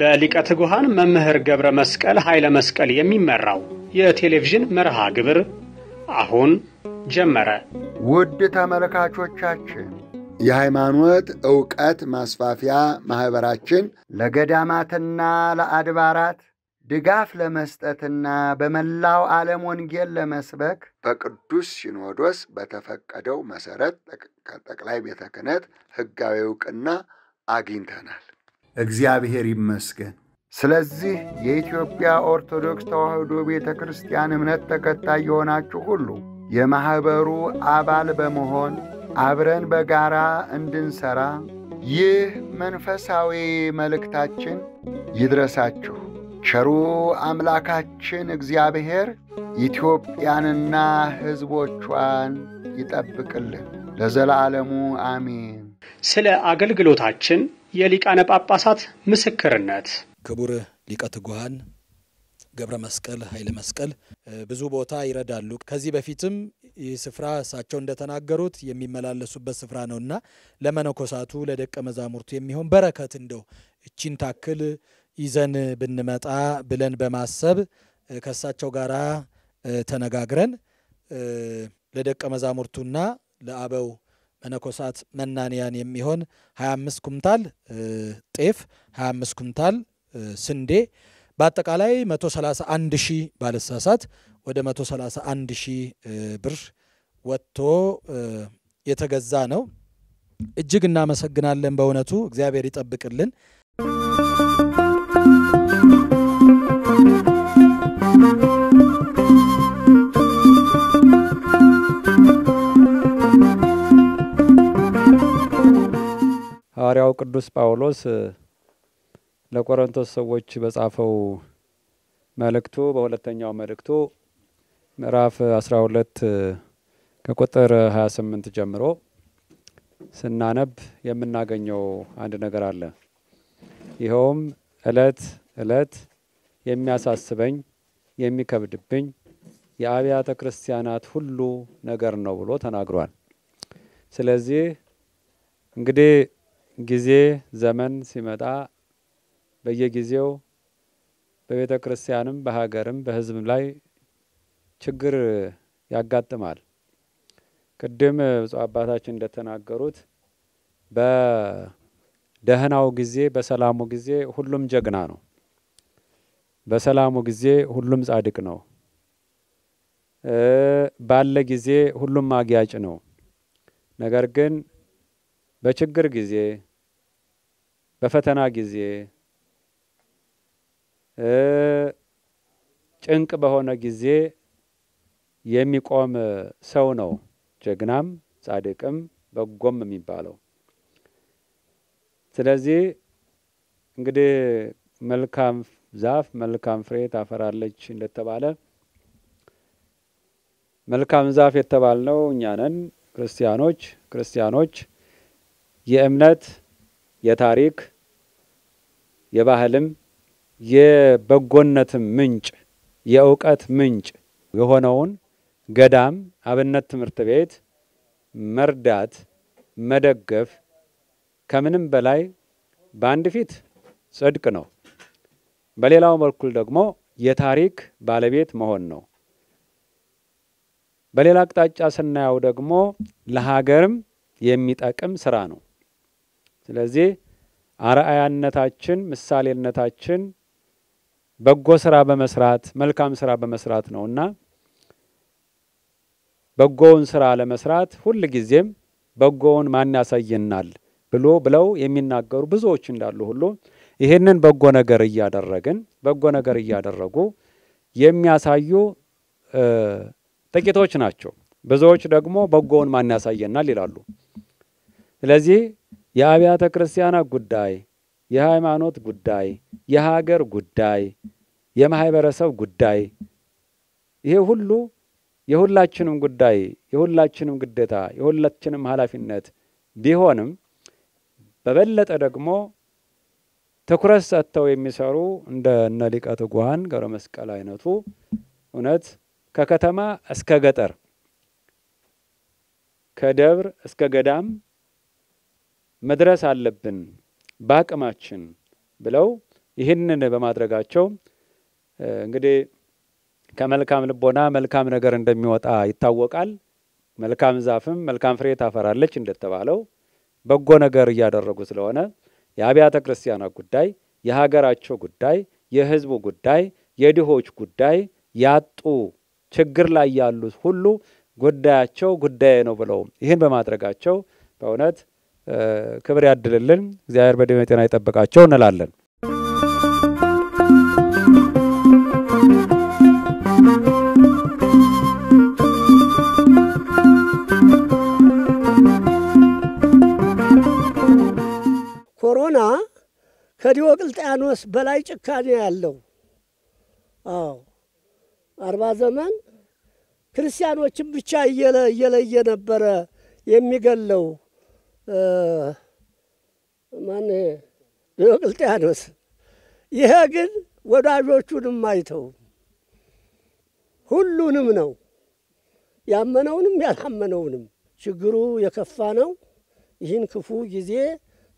በሊቀ ትጉሃን መምህር ገብረ መስቀል ኃይለ መስቀል የሚመራው የቴሌቪዥን መርሃ ግብር አሁን ጀመረ። ውድ ተመልካቾቻችን የሃይማኖት ዕውቀት ማስፋፊያ ማህበራችን ለገዳማትና ለአድባራት ድጋፍ ለመስጠትና በመላው ዓለም ወንጌል ለመስበክ በቅዱስ ሲኖዶስ በተፈቀደው መሰረት ጠቅላይ ቤተ ክህነት ሕጋዊ ዕውቅና አግኝተናል። እግዚአብሔር ይመስገን። ስለዚህ የኢትዮጵያ ኦርቶዶክስ ተዋሕዶ ቤተክርስቲያን እምነት ተከታይ የሆናችሁ ሁሉ የማህበሩ አባል በመሆን አብረን በጋራ እንድንሰራ ይህ መንፈሳዊ መልእክታችን ይድረሳችሁ። ቸሩ አምላካችን እግዚአብሔር ኢትዮጵያንና ሕዝቦቿን ይጠብቅልን ለዘላለሙ አሜን። ስለ አገልግሎታችን የሊቃነ ጳጳሳት ምስክርነት ክቡር ሊቀ ትጉሃን ገብረ መስቀል ኃይለ መስቀል ብዙ ቦታ ይረዳሉ። ከዚህ በፊትም ስፍራ ሳቸው እንደተናገሩት የሚመላለሱበት ስፍራ ነውና ለመነኮሳቱ ለደቀ መዛሙርቱ የሚሆን በረከት እንደው እቺን ታክል ይዘን ብንመጣ ብለን በማሰብ ከሳቸው ጋራ ተነጋግረን ለደቀ መዛሙርቱና ለአበው መነኮሳት መናንያን የሚሆን 25 ኩንታል ጤፍ 25 ኩንታል ስንዴ በአጠቃላይ 131000 ባለሳሳት ወደ 131000 ብር ወጥቶ የተገዛ ነው። እጅግ እናመሰግናለን በእውነቱ እግዚአብሔር ይጠብቅልን። ሐዋርያው ቅዱስ ጳውሎስ ለቆሮንቶስ ሰዎች በጻፈው መልእክቱ በሁለተኛው መልእክቱ ምዕራፍ 12 ከቁጥር 28 ጀምሮ ስናነብ የምናገኘው አንድ ነገር አለ። ይሄውም እለት እለት የሚያሳስበኝ የሚከብድብኝ የአብያተ ክርስቲያናት ሁሉ ነገር ነው ብሎ ተናግሯል። ስለዚህ እንግዲህ ጊዜ ዘመን ሲመጣ በየጊዜው በቤተ ክርስቲያንም በሀገርም በሕዝብም ላይ ችግር ያጋጥማል። ቅድም ብፁዕ አባታችን እንደተናገሩት በደህናው ጊዜ በሰላሙ ጊዜ ሁሉም ጀግና ነው፣ በሰላሙ ጊዜ ሁሉም ጻድቅ ነው፣ ባለ ጊዜ ሁሉም አግያጭ ነው። ነገር ግን በችግር ጊዜ በፈተና ጊዜ ጭንቅ በሆነ ጊዜ የሚቆም ሰው ነው ጀግናም ጻድቅም በጎም የሚባለው። ስለዚህ እንግዲህ መልካም ዛፍ መልካም ፍሬ ታፈራለች እንደተባለ መልካም ዛፍ የተባልነው እኛ ነን ክርስቲያኖች የእምነት የታሪክ የባህልም የበጎነትም ምንጭ የእውቀት ምንጭ የሆነውን ገዳም አብነት ትምህርት ቤት መርዳት መደገፍ ከምንም በላይ በአንድ ፊት ጽድቅ ነው፣ በሌላው በኩል ደግሞ የታሪክ ባለቤት መሆን ነው። በሌላ አቅጣጫ ስናየው ደግሞ ለሀገርም የሚጠቅም ስራ ነው። ስለዚህ አርአያነታችን ምሳሌነታችን በጎ ስራ በመስራት መልካም ስራ በመስራት ነውና በጎውን ስራ ለመስራት ሁሉ ጊዜም በጎውን ማን ያሳየናል ብለው የሚናገሩ ብዙዎች እንዳሉ ሁሉ ይሄንን በጎ ነገር እያደረግን በጎ ነገር እያደረጉ የሚያሳዩ ጥቂቶች ናቸው። ብዙዎች ደግሞ በጎውን ማን ያሳየናል ይላሉ። ስለዚህ የአብያተ ክርስቲያናት ጉዳይ የሃይማኖት ጉዳይ የሀገር ጉዳይ የማህበረሰብ ጉዳይ ይሄ ሁሉ የሁላችንም ጉዳይ የሁላችንም ግዴታ የሁላችንም ኃላፊነት ቢሆንም በበለጠ ደግሞ ትኩረት ሰጥተው የሚሰሩ እንደ ሊቀ ትጉሃን ገብረ መስቀል አይነቱ እውነት ከከተማ እስከ ገጠር ከደብር እስከ ገዳም መድረስ አለብን በአቅማችን ብለው ይሄንን በማድረጋቸው እንግዲህ ከመልካም ልቦና መልካም ነገር እንደሚወጣ ይታወቃል። መልካም ዛፍም መልካም ፍሬ ታፈራለች እንደተባለው በጎ ነገር ያደረጉ ስለሆነ የአብያተ ክርስቲያና ጉዳይ፣ የሀገራቸው ጉዳይ፣ የህዝቡ ጉዳይ፣ የድሆች ጉዳይ፣ ያጡ ችግር ላይ ያሉት ሁሉ ጉዳያቸው ጉዳይ ነው ብለው ይሄን በማድረጋቸው በእውነት ክብር ያድልልን እግዚአብሔር በደም ጤና ይጠብቃቸው እንላለን። ኮሮና ከዲዮቅልጥያኖስ በላይ ጭካኔ ያለው አዎ 40 ዘመን ክርስቲያኖችን ብቻ እየለየ ነበር የሚገለው ማን ዲዮቅልጥያኖስ። ይሄ ግን ወዳጆቹንም አይተው ሁሉንም ነው ያመነውንም ያላመነውንም ችግሩ የከፋ ነው። ይህን ክፉ ጊዜ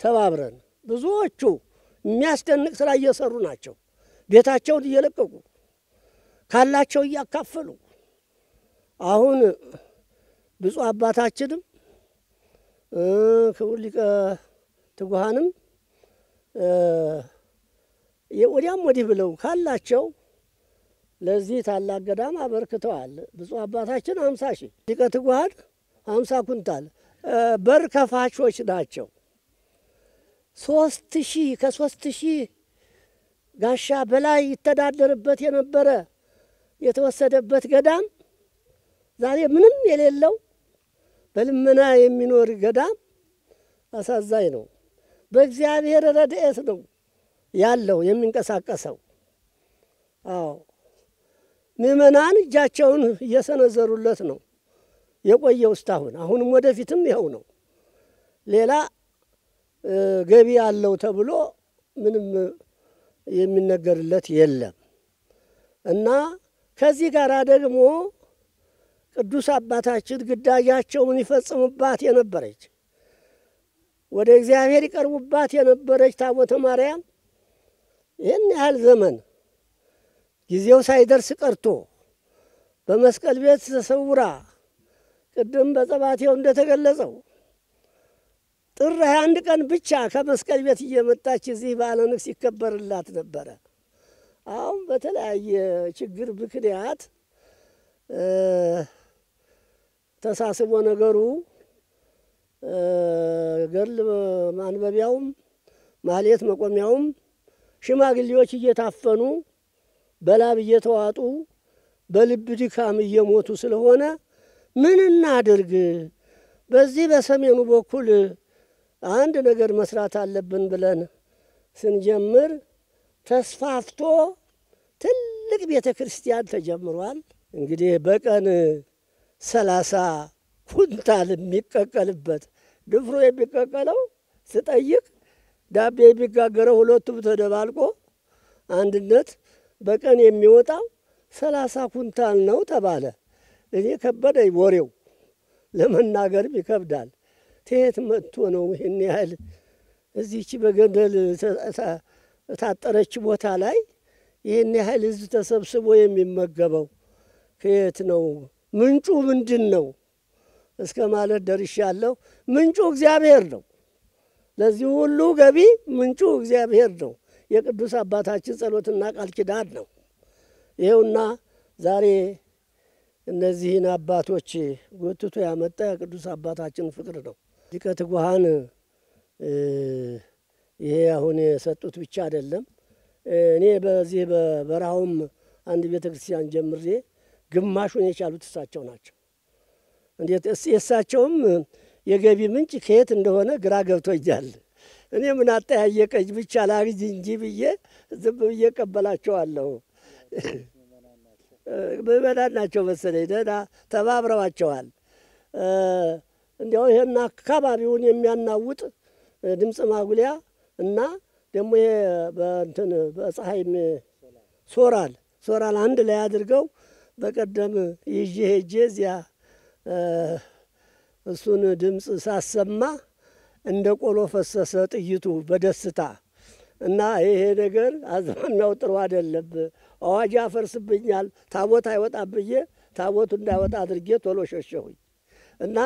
ተባብረን ብዙዎቹ የሚያስደንቅ ስራ እየሰሩ ናቸው። ቤታቸውን እየለቀቁ ካላቸው ያካፈሉ አሁን ብፁዕ አባታችንም ከሁሊቀ ትጓሃንም የወዲያም ወዲህ ብለው ካላቸው ለዚህ ታላቅ ገዳም አበርክተዋል። ብፁዕ አባታችን 50 ሺህ ሊቀ ትጓሃድ 50 ኩንታል በር ከፋቾች ናቸው። 3000 ከ3000 ጋሻ በላይ ይተዳደርበት የነበረ የተወሰደበት ገዳም ዛሬ ምንም የሌለው በልመና የሚኖር ገዳም አሳዛኝ ነው። በእግዚአብሔር ረድኤት ነው ያለው የሚንቀሳቀሰው። አዎ ምእመናን እጃቸውን እየሰነዘሩለት ነው የቆየው እስካሁን። አሁንም ወደፊትም ይሄው ነው። ሌላ ገቢ ያለው ተብሎ ምንም የሚነገርለት የለም። እና ከዚህ ጋር ደግሞ ቅዱስ አባታችን ግዳያቸውን ይፈጽሙባት የነበረች ወደ እግዚአብሔር ይቀርቡባት የነበረች ታቦተ ማርያም ይሄን ያህል ዘመን ጊዜው ሳይደርስ ቀርቶ በመስቀል ቤት ተሰውራ ቅድም በጸባቴው እንደተገለጸው ጥር 21 ቀን ብቻ ከመስቀል ቤት እየመጣች እዚህ ባለንክስ ይከበርላት ነበር። አሁን በተለያየ ችግር ምክንያት ተሳስቦ ነገሩ ገድል ማንበቢያውም ማህሌት መቆሚያውም ሽማግሌዎች እየታፈኑ በላብ እየተዋጡ በልብ ድካም እየሞቱ ስለሆነ ምን እናድርግ በዚህ በሰሜኑ በኩል አንድ ነገር መስራት አለብን ብለን ስንጀምር ተስፋፍቶ ትልቅ ቤተክርስቲያን ተጀምሯል። እንግዲህ በቀን 30 ኩንታል የሚቀቀልበት ድፍሮ የሚቀቀለው ስጠይቅ ዳቤ የሚጋገረው ሁለቱም ተደባልቆ አንድነት በቀን የሚወጣው 30 ኩንታል ነው ተባለ። እኔ ከበደኝ ወሬው ለመናገር ይከብዳል። ቴት መጥቶ ነው ይሄን ያህል እዚህች በገደል ታጠረች ቦታ ላይ ይሄን ያህል እዚህ ተሰብስቦ የሚመገበው ከየት ነው ምንጩ ምንድነው እስከማለት ደርሻለሁ። ምንጩ እግዚአብሔር ነው። ለዚህ ሁሉ ገቢ ምንጩ እግዚአብሔር ነው። የቅዱስ አባታችን ጸሎትና ቃል ኪዳን ነው። ይሄውና ዛሬ እነዚህን አባቶች ወጥቶ ያመጣ ቅዱስ አባታችን ፍቅር ነው። ሊቀ ትጓሃን ይሄ አሁን የሰጡት ብቻ አይደለም። እኔ በዚህ በበራውም አንድ ቤተክርስቲያን ጀምሬ ግማሹን የቻሉት እሳቸው ናቸው። እንዴት እሳቸውም የገቢ ምንጭ ከየት እንደሆነ ግራ ገብቶኛል። እኔ ምን አጣያየቀኝ ብቻ ላግኝ እንጂ ብዬ ዝም ብዬ ቀበላቸዋለሁ። በበላናቸው መሰለኝ ደና ተባብረዋቸዋል። እንዴው ይሄና አካባቢውን የሚያናውጥ ድምጽ ማጉሊያ እና ደሞ በእንትን በፀሐይም ሶራል አንድ ላይ አድርገው በቀደም ይጄዚያ እሱን ድምጽ ሳሰማ እንደ ቆሎ ፈሰሰ ጥይቱ በደስታ እና ይሄ ነገር አዝማናው ጥሩ አይደለም አዋጅ አፈርስብኛል ታቦት አይወጣብዬ ታቦቱ እንዳይወጣ አድርጌ ቶሎ ሸሸሁኝ እና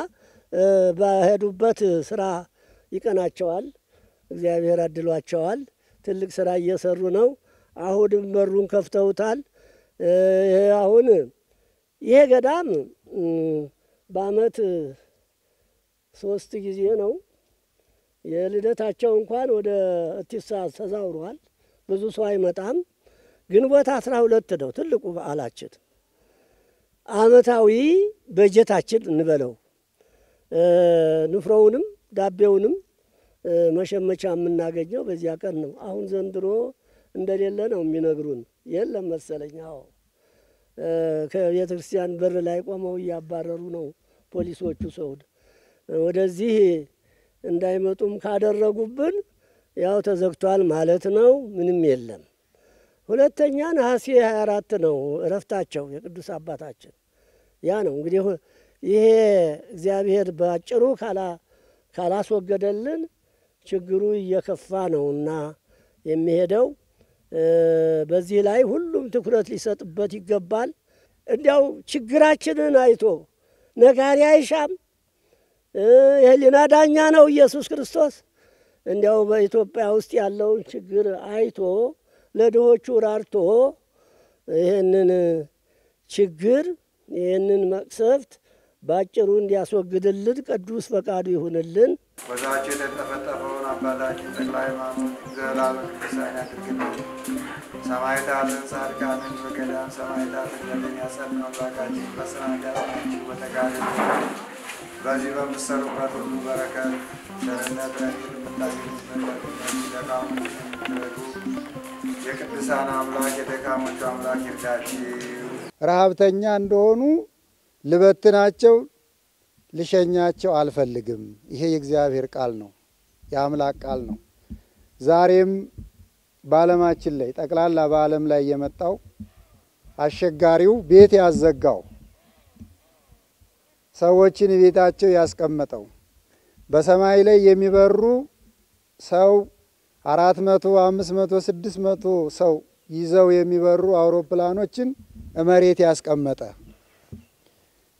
በሄዱበት ስራ ይቀናቸዋል እግዚአብሔር አድሏቸዋል ትልቅ ስራ እየሰሩ ነው አሁንም በሩን ከፍተውታል አሁን ይሄ ገዳም ባመት 3 ጊዜ ነው የልደታቸው እንኳን ወደ አትሳ ተዛውሯል ብዙ ሰው አይመጣም ግንቦት 12 ነው ትልቁ በዓላችን አመታዊ በጀታችን እንበለው ንፍሮውንም ዳቤውንም መሸመቻ እናገኘው በዚያ ቀን ነው አሁን ዘንድሮ እንደሌለ ነው የሚነግሩን የለም መሰለኛው ከቤተ ክርስቲያን በር ላይ ቆመው ያባረሩ ነው ፖሊሶቹ ሰውድ ወደዚህ እንዳይመጡም ካደረጉብን ያው ተዘግቷል ማለት ነው ምንም የለም ሁለተኛ ነሐሴ 24 ነው ረፍታቸው የቅዱስ አባታችን ያ ነው እንግዲህ ይሄ እግዚአብሔር ባጭሩ ካላስወገደልን ችግሩ እየከፋ ነውና የሚሄደው በዚህ ላይ ሁሉም ትኩረት ሊሰጥበት ይገባል እንዲያው ችግራችንን አይቶ ነጋሪ አይሻም የህሊና ዳኛ ነው ኢየሱስ ክርስቶስ እንዲያው በኢትዮጵያ ውስጥ ያለው ችግር አይቶ ለድሆቹ ራርቶ ይሄንን ችግር ይሄንን መቅሰፍት ባጭሩ እንዲያስወግድልን ቅዱስ ፈቃዱ ይሁንልን ወዛችን ተፈጠፈውን አባታችን ተክላይ ማሙን ዘላል ከሳናት ግን ሰማይታን ጻድቃን ወገዳን ሰማይታን ለሚያሰናው ባጋጅ በሰናዳን ወተጋሪ በዚህ በመሰረቱ በረከት ሸረነት ተቀምጣችሁ ተቃሙ የቅድሳና አምላክ የተቃሙት አምላክ ይርዳሽ ረሃብተኛ እንደሆኑ ልበትናቸው ልሸኛቸው አልፈልግም ይሄ የእግዚአብሔር ቃል ነው ያምላክ ቃል ነው ዛሬም ባለማችን ላይ ጠቅላላ ባለም ላይ የመጣው አሸጋሪው ቤት ያዘጋው ሰዎችን ቤታቸው ያስቀመጠው በሰማይ ላይ የሚበሩ ሰው 400 500 600 ሰው ይዘው የሚበሩ አውሮፕላኖችን እመሬት ያስቀመጠ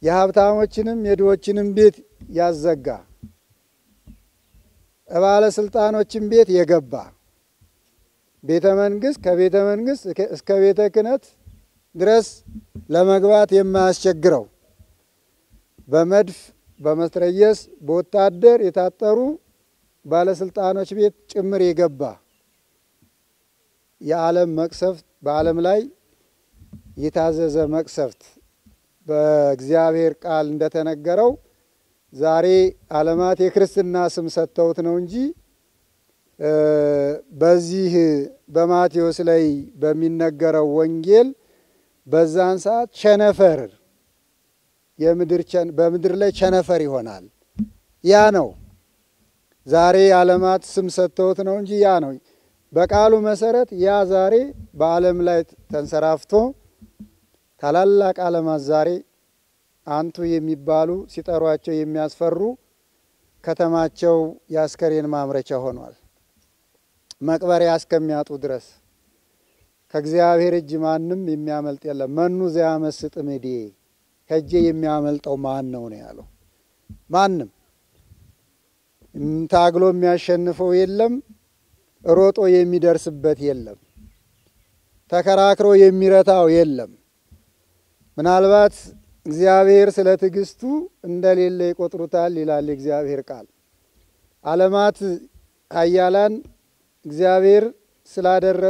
የሀብታሞችንም የድሆችንም ቤት ያዘጋ እባለ ስልጣኖችን ቤት የገባ ቤተመንግስት ከቤተመንግስት እስከ ቤተ ክህነት ድረስ ለመግባት የማያስቸግረው በመድፍ በመትረየስ በወታደር የታጠሩ ባለ ስልጣኖች ቤት ጭምር የገባ የዓለም መቅሰፍት በዓለም ላይ የታዘዘ መቅሰፍት በእግዚአብሔር ቃል እንደተነገረው ዛሬ ዓለማት የክርስቲና ስም ሰጥተውት ነው እንጂ በዚህ በማቴዎስ ላይ በሚነገረው ወንጌል በዛን ሰዓት ቸነፈር የምድርቸን በመድር ላይ ቸነፈር ይሆናል ያ ነው ዛሬ ዓለማት ስም ሰጥተውት ነው እንጂ ያ ነው በቃሉ መሰረት ያ ዛሬ በዓለም ላይ ተንሰራፍቶ ታላላቅ ዓለማት ዛሬ አንቱ የሚባሉ ሲጠሯቸው የሚያስፈሩ ከተማቸው ያስከሬን ማምረቻ ሆኗል መቅበሪያ እስከሚያጡ ድረስ ከእግዚአብሔር እጅ ማንም የሚያመልጥ የለም መኑ ዘያመስጥ ምዲ ከጄ የሚያመልጠው ማን ነው ያለው ማንም ታግሎ የሚያሸንፈው የለም ሮጦ የሚደርስበት የለም ተከራክሮ የሚረታው የለም ምናልባት እግዚአብሔር ስለ ትግስቱ እንደሌለ ይቆጥሩታል ይላል እግዚአብሔር ቃል ዓለማት አያላን እግዚአብሔር ስላደረ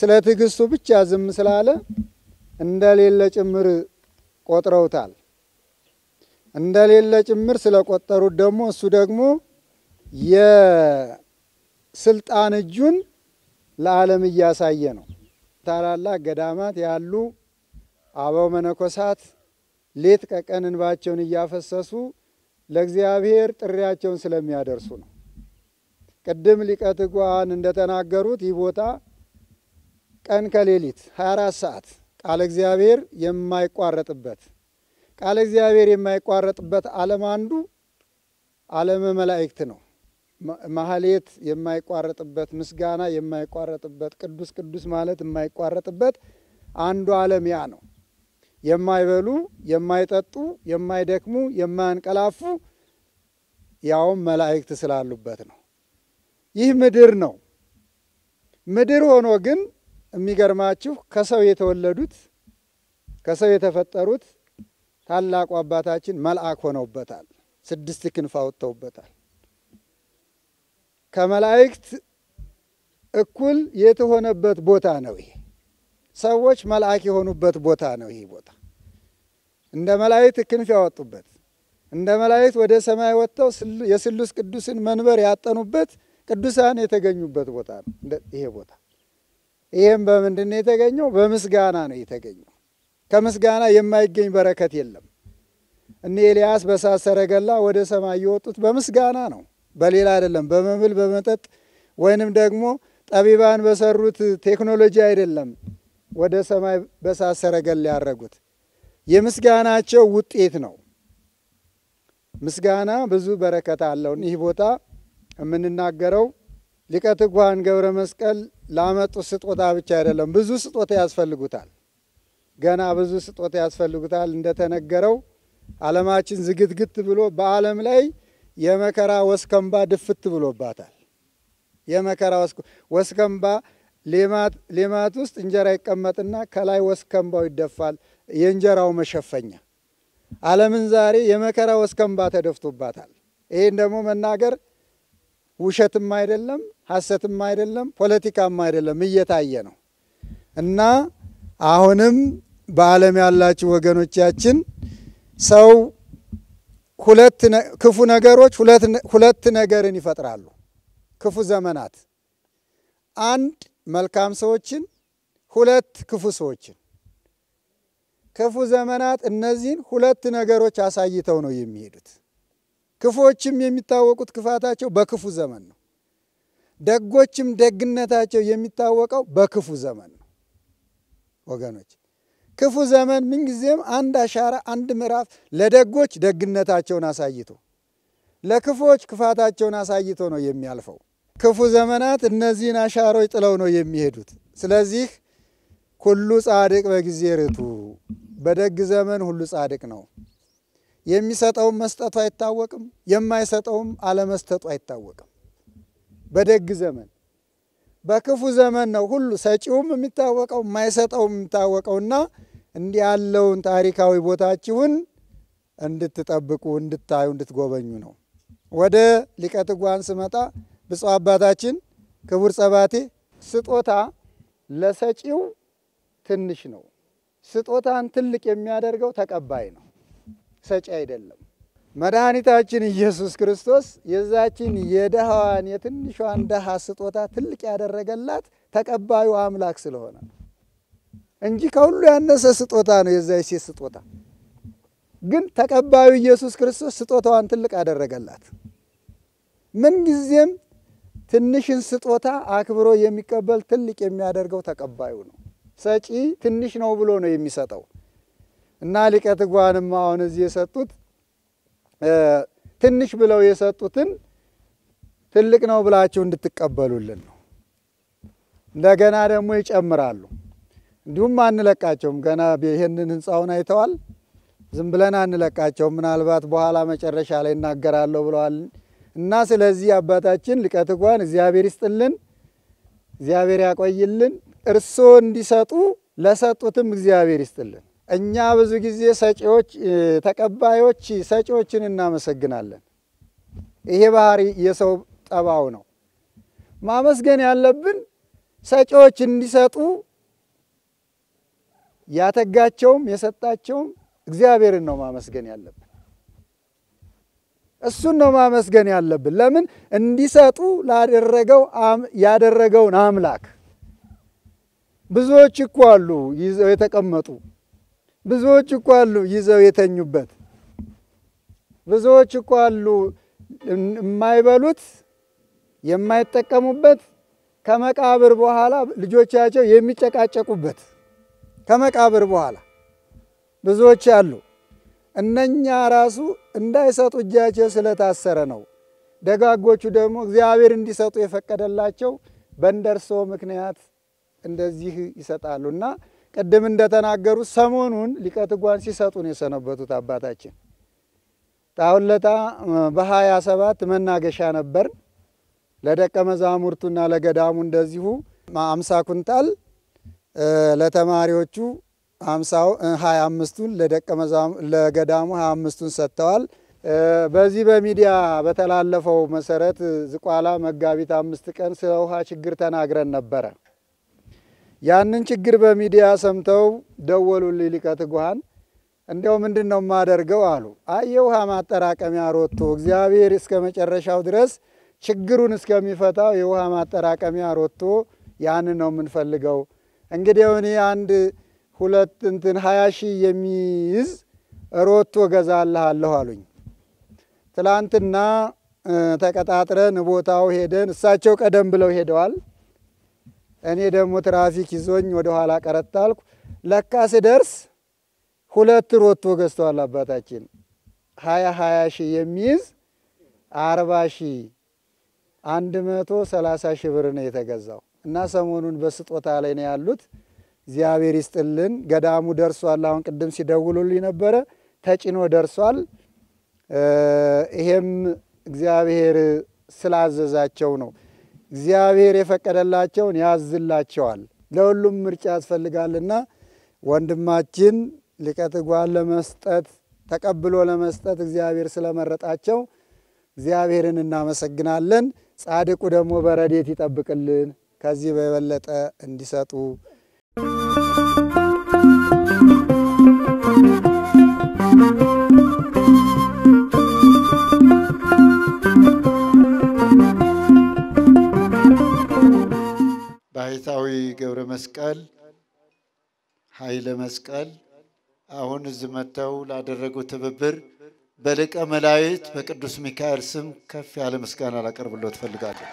ስለ ትግስቱ ብቻ ዝም ስላለ እንደሌለ ጭምር ቆጥረውታል እንደሌለ ጭምር ስለቆጠሩ ደሞ እሱ ደግሞ የስልጣን እጁን ለዓለም ያሳየ ነው ታላላቅ ገዳማት ያሉ አባው መነኮሳት ሌት ቀቀንን ባቸውን ያፈሰሱ ለእግዚአብሔር ጥሪያቸውን ስለሚያደርሱ ነው ቀደም ሊቀትጓን እንደተናገሩት ይቦታ ቀን ከሌሊት 24 ሰዓት ቃል እግዚአብሔር የማይቋረጥበት ዓለም አንዱ ዓለም መላእክት ነው መሐሌት የማይቋረጥበት ምስጋና የማይቋረጥበት ቅዱስ ቅዱስ ማለት የማይቋረጥበት አንዱ ዓለም ያ ነው የማይበሉ የማይጠጡ የማይደክሙ የማንቀላፉ ያው መላእክት ስላሉበት ነው ይህ ምድር ነው ምድር ሆኖ ግን የሚገርማችሁ ከሰው የተወለዱት ከሰው የተፈጠሩት ታላቁ አባታችን መልአክ ሆነውበታል ስድስት ክንፍ አውጥተውበታል ከመላእክት እኩል የተሆነበት ቦታ ነው ይሄ ሰዎች መልአክ የሆኑበት ቦታ ነው ይሄ ቦታ እንደ መላእክት ክንፍ ያወጡበት እንደ መላእክት ወደ ሰማይ ወጥተው የስሉስ ቅዱስን መንበር ያጠኑበት ቅዱሳን የተገኙበት ቦታ ነው ይሄ ቦታ ይሄም በመንድን የተገኘው በመስጋና ነው የተገኘው ከመስጋና የማይገኝ በረከት የለም እነ ኤልያስ በሳሰረገላ ወደ ሰማይ የወጡት በመስጋና ነው በሌላ አይደለም በመብል በመጠጥ ወይንም ደግሞ ጠቢባን በሰሩት ቴክኖሎጂ አይደለም ወደ ሰማይ በሳሰረገል ያረጉት የመስጋናቸው ውጤት ነው መስጋና ብዙ በረከት አለው ይህ ቦታ ምንናገረው ሊቀትጓን ገብረመስቀል ላመጡ ስጦታ ብቻ አይደለም ብዙ ስጦታ ያስፈልጉታል ገና ብዙ ስጦታ ያስፈልጉታል እንደተነገረው ዓለማችን ዝግትግት ብሎ በዓለም ላይ የመከራ ወስከምባ ድፍት ብሎባታል የመከራ ወስከምባ ሌማት ውስጥ እንጀራ ይቀመጥና ከላይ ወስከምባው ይደፋል የእንጀራው መሸፈኛ ዓለምን ዛሬ የመከራ ወስከምባ ተደፍቶባታል ይሄን ደግሞ መናገር ውሸትም አይደለም ሐሰትም አይደለም ፖለቲካም አይደለም እየታየ ነው እና አሁንም በዓለም ያላችሁ ወገኖቻችን ሰው ሁለት ክፉ ነገሮች ሁለት ነገርን ይፈጥራሉ ክፉ ዘመናት አንድ መልካም ሰዎችን ሁለት ክፉ ሰዎችን ክፉ ዘመናት እነዚህን ሁለት ነገሮች አሳይተው ነው የሚሄዱት ክፎችም የሚታወቁት ክፋታቸው በክፉ ዘመን ነው ደጎችም ደግነታቸው የሚታወቀው በክፉ ዘመን ነው ወገኖች ክፉ ዘመን ምን ጊዜም አንድ አሻራ አንድ ምዕራፍ ለደጎች ደግነታቸውን አሳይቶ ለክፎች ክፋታቸውን አሳይቶ ነው የሚያልፈው ክፉ ዘመናት እነዚህን አሻሮች ጥለው ነው የሚሄዱት ስለዚህ ሁሉ ጻድቅ በጊዜ ርቱ በደግ ዘመን ሁሉ ጻድቅ ነው የሚሰጣው መስጠቱ አይታወቅም የማይሰጣውም አለመስጠቱ አይታወቅም በደግ ዘመን በክፉ ዘመን ነው ሁሉ ሰጪውም የሚታወቀው የማይሰጣውም የሚታወቀውና እንዲህ ያለውን ታሪካዊ ቦታችሁን እንድትጠብቁ እንድታዩ እንድትጎበኙ ነው ወደ ሊቀትጓን ስመጣ ብፁዕ አባታችን ክቡር ጸባቴ ስጦታ ለሰጪው ትንሽ ነው ስጦታን ትልቅ የሚያደርገው ተቀባይ ነው ሰጪ አይደለም መድኃኒታችን ኢየሱስ ክርስቶስ የዛችን የደሃዋን የትንሽዋን ደሃ ስጦታ ትልቅ ያደረገላት ተቀባዩ አምላክ ስለሆነ እንጂ ከሁሉ ያነሰ ስጦታ ነው የዛች ስጦታ ግን ተቀባዩ ኢየሱስ ክርስቶስ ስጦታዋን ትልቅ ያደረገላት ምን ጊዜም ትንሽን ስጦታ አክብሮ የሚቀበል ትልቅ የሚያደርገው ተቀባዩ ነው ሰጪ ትንሽ ነው ብሎ ነው የሚሰጠው እና ሊቀትጓንም አሁን እዚህ የሰጡት ትንሽ ብለው የሰጡትን ትልቅ ነው ብላችሁ እንድትቀበሉልን ነው እንደገና ደግሞ ይጨምራሉ እንዲሁም አንለቃቸውም ገና ይሄንን ህንጻውን አይተዋል ዝም ብለን አንለቃቸውም ምናልባት በኋላ መጨረሻ ላይ እናገራለሁ ብለዋል እና ስለዚህ አባታችን ሊቀትጓን እግዚአብሔር ይስጥልን እግዚአብሔር ያቆይልን እርሶ እንዲሰጡ ለሰጡትም እግዚአብሔር ይስጥልን እኛ ብዙ ጊዜ ሰጪዎች ተቀባዮች ሰጪዎችን እናመሰግናለን ይሄ ባህሪ የሰው ጠባው ነው ማመስገን ያለብን ሰጪዎች እንዲሰጡ ያተጋቸውም የሰጣቸውም እግዚአብሔርን ነው ማመስገን ያለብን እሱን ነው ማመስገን ያለብን ለምን እንዲሰጡ ላደረገው ያደረገውን አምላክ ብዙዎች እኮ አሉ ይዘው የተቀመጡ ብዙዎች እኮ አሉ ይዘው የተኙበት ብዙዎች እኮ አሉ የማይበሉት የማይጠቀሙበት ከመቃብር በኋላ ልጆቻቸው የሚጨቃጨቁበት ከመቃብር በኋላ ብዙዎች አሉ እነኛ ራሱ እንዳይሰጡ እጃቸው ስለታሰረ ነው ደጋጎቹ ደግሞ እግዚአብሔር እንዲሰጡ የፈቀደላቸው በእንደርሶ ምክንያት እንደዚህ ይሰጣሉና ቀደም እንደተናገሩ ሰሞኑን ሊቀትጓን ሲሰጡ ነው የሰነበቱት አባታችን ታውለታ በ27 መናገሻ ነበር ለደቀ መዛሙርቱና ለገዳሙ እንደዚሁ 50 ኩንታል ለተማሪዎቹ 25ቱን ለደቀ መዛሙር ለገዳሙ 25ቱን ሰጥተዋል በዚህ በሚዲያ በተላለፈው መሰረት ዝቋላ መጋቢት 5 ቀን ስለውሃ ችግር ተናግረን ነበር ያንን ችግር በሚዲያ ሰምተው ደወሉልኝ ሊቀትጓን እንደው ምንድነው ማደርገው አሉ አየው ውሃ ማጠራቀሚያ ሮቶ እግዚአብሔር እስከመጨረሻው ድረስ ችግሩን እስከሚፈታው የውሃ ማጠራቀሚያ ሮቶ ያን ነው ምንፈልገው እንግዲህ እኔ አንድ ሁለት እንትን 20 ሺህ የሚይዝ ሮቶ ገዛልሃለሁ አሉኝ ትላንትና ተቀጣጥረን ቦታው ሄደን እሳቸው ቀደም ብለው ሄደዋል እኔ ደግሞ ትራፊክ ይዞኝ ወደ ኋላ ቀረጣልኩ ለካስ ደርስ ሁለት ሮቶ ገዝቷል አባታችን 20 ሺህ የሚይዝ 40 ሺህ 130 ሺህ ብር ነው የተገዛው እና ሰሞኑን በስጦታ ላይ ነው ያሉት እግዚአብሔር ይስጥልን ገዳሙ ደርሷል አሁን ቀደም ሲደውሉልኝ ነበር ተጭኖ ደርሷል ይሄም እግዚአብሔር ስላዘዛቸው ነው እግዚአብሔር የፈቀደላቸው ያዝላቸዋል ለሁሉም ምርጫ ያስፈልጋልና ወንድማችን ሊቀትጓን ለመስጠት ተቀብሎ ለመስጠት እግዚአብሔር ስለመረጣቸው እግዚአብሔርን እናመሰግናለን ጻድቁ ደግሞ በረዴት ይጠብቅልን ከዚህ በበለጠ እንዲሰጡ ባይታዊ ገብረመስቀል ኃይለ መስቀል አሁን ዝመተው ላደረጉ ተብብር በልቀ መላእክት በቅዱስ ሚካኤል ስም ከፍ ያለ ምስጋና ላቀርብልዎት ፈልጋለሁ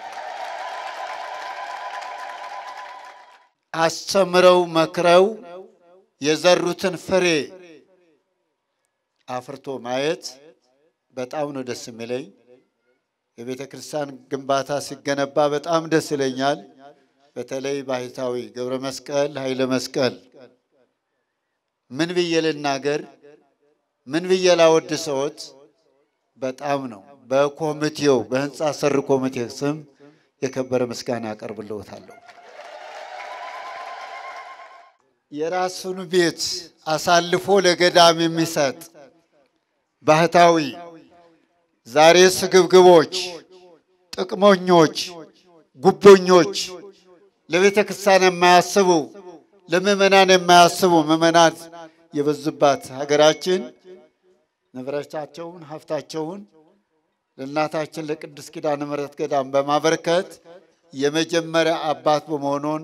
አስተምረው መክረው የዘሩትን ፍሬ አፍርቶ ማየት በጣም ነው ደስ የሚለኝ የቤተክርስቲያን ግንባታ ሲገነባ በጣም ደስ ይለኛል በተለይ ባይታዊ ገብረመስቀል ኃይለ መስቀል ምን በየልናገር ምን በየላወድሰውት በጣም ነው በኮሚቴው በህንጻ ሰር ኮሚቴው ስም የከበረ መስጋና አቀርብልዎታለሁ የራሱን ቤት አሳልፎ ለገዳም የሚሰጥ ባህታዊ ዛሬ ስግብግቦች ጥቅሞኞች ጉቦኞች ለቤተክርስቲያን የማያስቡ ለመመናን የማያስቡ መመናት የበዙባት ሀገራችን ንብረታቸውን ሀፍታቸውን ለናታችን ለቅድስት ኪዳነ ምህረት ገዳም በማበርከት የመጀመሪያ አባት በመሆኑን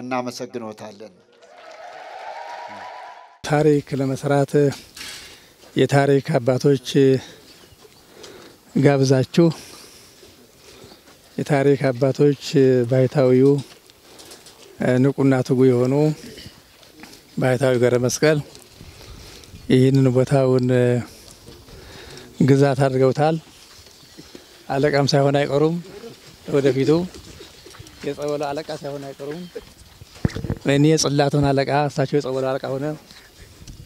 እናመሰግኖታለን ታሪክ ለመስራት የታሪክ አባቶች ጋብዛችሁ የታሪክ አባቶች ባይታዊው ንቁና ትጉ የሆኑ ባይታዊ ገብረመስቀል ይሄንን ቦታውን ግዛት አድርገውታል አለቃም ሳይሆን አይቀሩም ወደፊቱ የጸበሉ አለቃ ሳይሆን አይቀሩም ለኔ የጸላቱን አለቃ አሳቸው የጸበሉ አለቃ ሆነ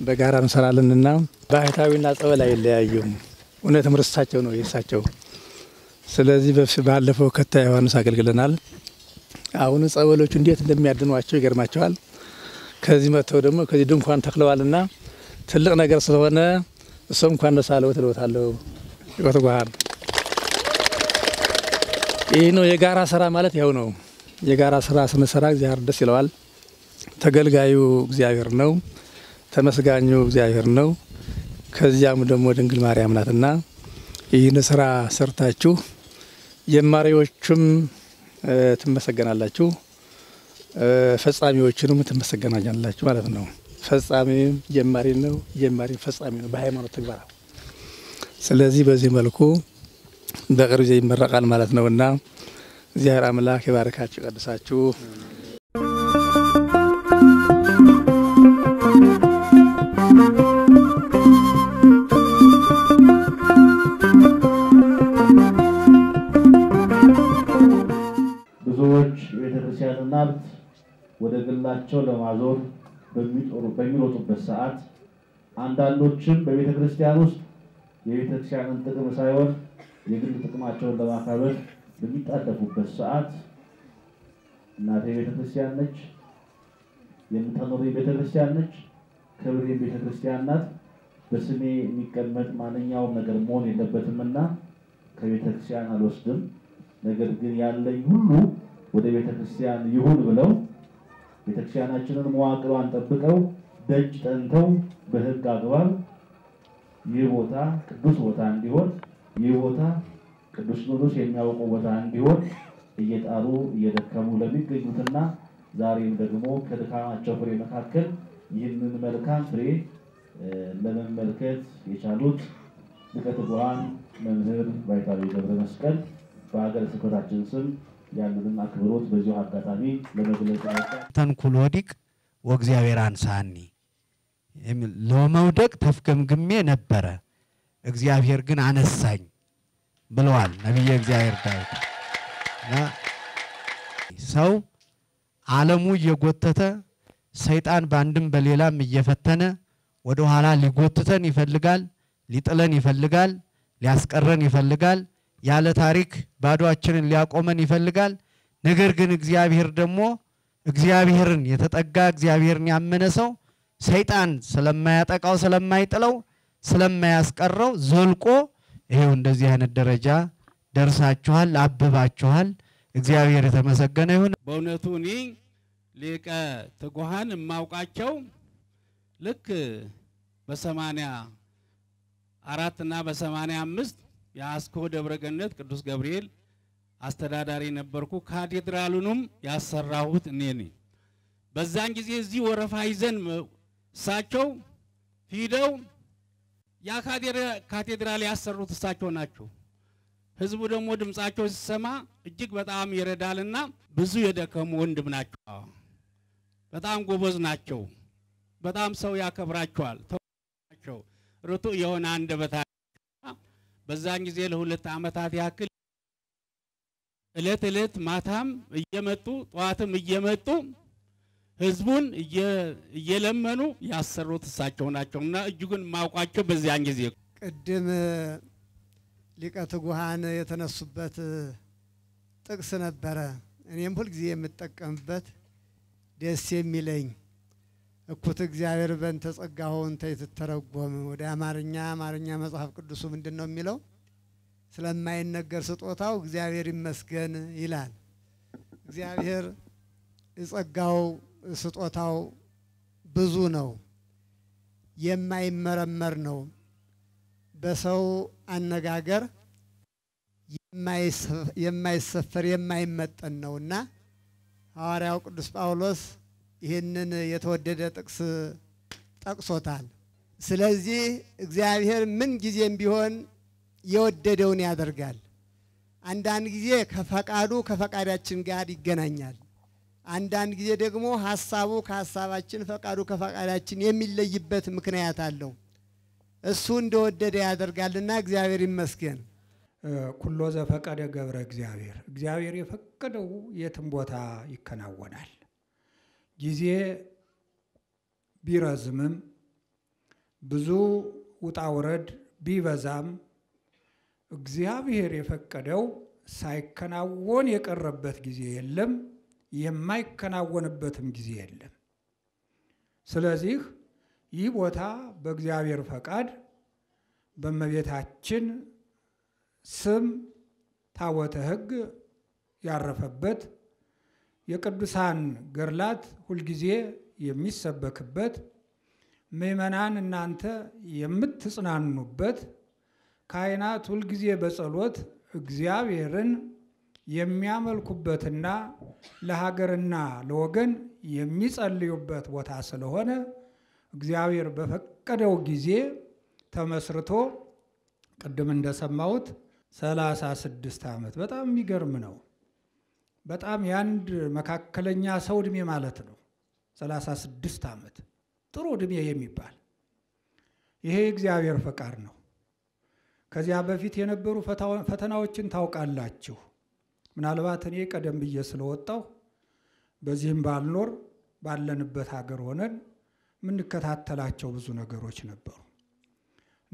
በጋራ እንሰራለንና ባይታዊና ጸበል አይለያዩም እነተም ርስታቸው ነው የሳቸው ስለዚህ ባለፈው ከታ ዮሐንስ አገልግለናል አሁን ጸበሎቹ እንዴት እንደሚያድኑዋቸው ይገርማቸዋል ከዚህ መተው ደግሞ ከዚህ ድንኳን ተክለዋልና ትልቅ ነገር ስለሆነ እሱም እንኳን ደሳለው ተለውታለው ይቆጥጓል ይሄ የጋራ ስራ ማለት ያው ነው የጋራ ስራ ስንሰራ እግዚአብሔር ደስ ይለዋል ተገልጋዩ እግዚአብሔር ነው ተመስጋኙ እግዚአብሔር ነው ከዚያም ደግሞ ድንግል ማርያም ናትና ይሄን ስራ ሰርታችሁ የማሪዎችም ተመሰገናላችሁ ፈጻሚዎችንም ተመሰገናኛላችሁ ማለት ነው ፈጻሚ ጀማሪ ነው ጀማሪ ፈጻሚ ነው በሃይማኖት ተግባራ ስለዚህ በዚህ መልኩ በቅርብ ጊዜ ይመረቃል ማለት ነውና እግዚአብሔር አምላክ ይባርካችሁ ቀድሳችሁ ወደግላቸው ለማዞር በሚሮጡበት ሰዓት አንዳንዶችም በቤተ ክርስቲያን ውስጥ የቤተ ክርስቲያንን ጥቅም ሳይሆን የግል ጥቅማቸውን ለማካበት በሚጣደፉበት ሰዓት እናቴ ቤተ ክርስቲያን ነች የምታኖር ቤተ ክርስቲያን ነች ክብር የቤተ ክርስቲያን ናት በስሜ የሚቀመጥ ማንኛውም ነገር መሆን የለበትምና ከቤተ ክርስቲያን አልወስድም ነገር ግን ያለኝ ሁሉ ወደ ቤተ ክርስቲያን ይሁን ብለው ቤተ ክርስቲያናችንን መዋቅሯን ጠብቀው ደጅ ጠንተው በህግ አግባብ ይቦታ ቅዱስ ቦታ እንዲሆን ይቦታ ቅዱስ ንጉስ የሚያውቁ ቦታ እንዲሆን እየጣሩ እየደከሙ ለሚገኙትና ዛሬም ደግሞ ከድካማቸው ፍሬ መካከል ይህንን መልካም ፍሬ ለመመልከት የቻሉት ሊቀ ጉባኤ መምህር ባይታዊ ገብረመስቀል በአገረ ስብከታችን ስም ያሉን አክብሮት በዚህ አጋጣሚ ለመግለጽ ተንኩል ወዲቅ ወእግዚአብሔር አንሳኒ ለመውደቅ ተፍገምግሜ ነበረ እግዚአብሔር ግን አነሳኝ ብለዋል ነብዩ እግዚአብሔር ዳዊት ሰው ዓለሙ የጎተተ ሰይጣን ባንድም በሌላም እየፈተነ ወደ ኋላ ሊጎትተን ይፈልጋል ሊጥለን ይፈልጋል ሊያስቀረን ይፈልጋል ያለ ታሪክ ባዶአችንን ሊያቆመን ይፈልጋል ነገር ግን እግዚአብሔር ደግሞ እግዚአብሔርን የተጠጋ እግዚአብሔርን ያመነ ሰው ሰይጣን ስለማያጠቃው ስለማይጥለው ስለማያስቀረው ዘልቆ ይሄው እንደዚህ አይነት ደረጃ ደርሳችኋል አብባችኋል እግዚአብሔር የተመሰገነ ይሁን በእውነቱ እኔ ሊቀ ትጉሃን ማውቃቸው ልክ በ84 እና በ85 ያስኮ ደብረገነት ቅዱስ ገብርኤል አስተዳዳሪ ነበርኩ ካቴድራሉንም ያሰራሁት እኔ ነኝ በዛን ጊዜ እዚህ ወረፋ ይዘን ሳቸው ሂደው ያ ካቴድራል ያሰሩት ሳቸው ናቸው ህዝቡ ደግሞ ድምጻቸው ሲሰማ እጅግ በጣም ይረዳልና ብዙ የደከሙ ወንድም ናቸው በጣም ጎበዝ ናቸው በጣም ሰው ያከብራቸዋል ተወናቸው ሩቱ የሆነ አንደበታ በዛን ጊዜ ለሁለት አመታት ያክል እለት ማታም እየመጡ ጧትም እየመጡ ህዝቡን እየለመኑ ያሰሩት ሳቸው ናቸውና እጅጉን ማውቃቸው በዚያን ጊዜ ቀደም ሊቀ ትጉሃን የተነሱበት ጥቅስ ነበረ እኔም ሁሉ ጊዜ የምጠቀምበት ደስ የሚለኝ እኩት እግዚአብሔር በእንተ ጸጋውን ተይተተረጎም ወደ አማርኛ መጽሐፍ ቅዱስ ምንድነው የሚለው ስለማይነገር ስጦታው እግዚአብሔር ይመስገን ይላል እግዚአብሔር ጸጋው ስጦታው ብዙ ነው የማይመረመር ነው በሰው አነጋገር የማይሰፈር የማይመጠን ነውና ሐዋርያው ቅዱስ ጳውሎስ ይሄንን የተወደደ ጥቅስ ጠቅሶታል ስለዚህ እግዚአብሔር ምን ጊዜም ቢሆን የወደደውን ያደርጋል አንዳንድ ጊዜ ከፈቃዱ ከፈቃዳችን ጋር ይገናኛል አንዳንድ ጊዜ ደግሞ ሐሳቡ ከሐሳባችን ፈቃዱ ከፈቃዳችን የሚለይበት ምክንያት አለው እሱ እንደወደደ ያደርጋልና እግዚአብሔር ይመስገን ኩሎ ዘፈቀደ ገብረ እግዚአብሔር የፈቀደው የትም ቦታ ይከናወናል ጊዜ ቢራዝምም ብዙ ውጣውረድ ቢበዛም እግዚአብሔር የፈቀደው ሳይከናወን የቀረበት ጊዜ የለም የማይከናወንበትም ጊዜ የለም ስለዚህ ይህ ቦታ በእግዚአብሔር ፈቃድ በመቤታችን ስም ታወተ ህግ ያረፈበት የቅዱሳን ገርላት ሁሉ ጊዜ የሚሰበክበት ምእመናን እናንተ የምትጽናኑበት ካህናት ሁሉ ጊዜ በጸሎት እግዚአብሔርን የሚያመልኩበትና ለሀገርና ለወገን የሚጸልዩበት ቦታ ስለሆነ እግዚአብሔር በፈቀደው ጊዜ ተመስርቶ ቀደም እንደሰማሁት 36 አመት በጣም የሚገርም ነው በጣም ያንድ መካከለኛ ሰው እድሜ ማለት ነው 36 አመት ጥሩ እድሜ የሚባል ይሄ እግዚአብሔር ፈቃድ ነው ከዚያ በፊት የነበሩ ፈተናዎችን ታውቃላችሁ ምናልባት እኔ ቀደም ብዬ ስለወጣው በዚህም ባልኖር ባለንበት ሀገር ሆነን ምንከታተላቸው ብዙ ነገሮች ነበሩ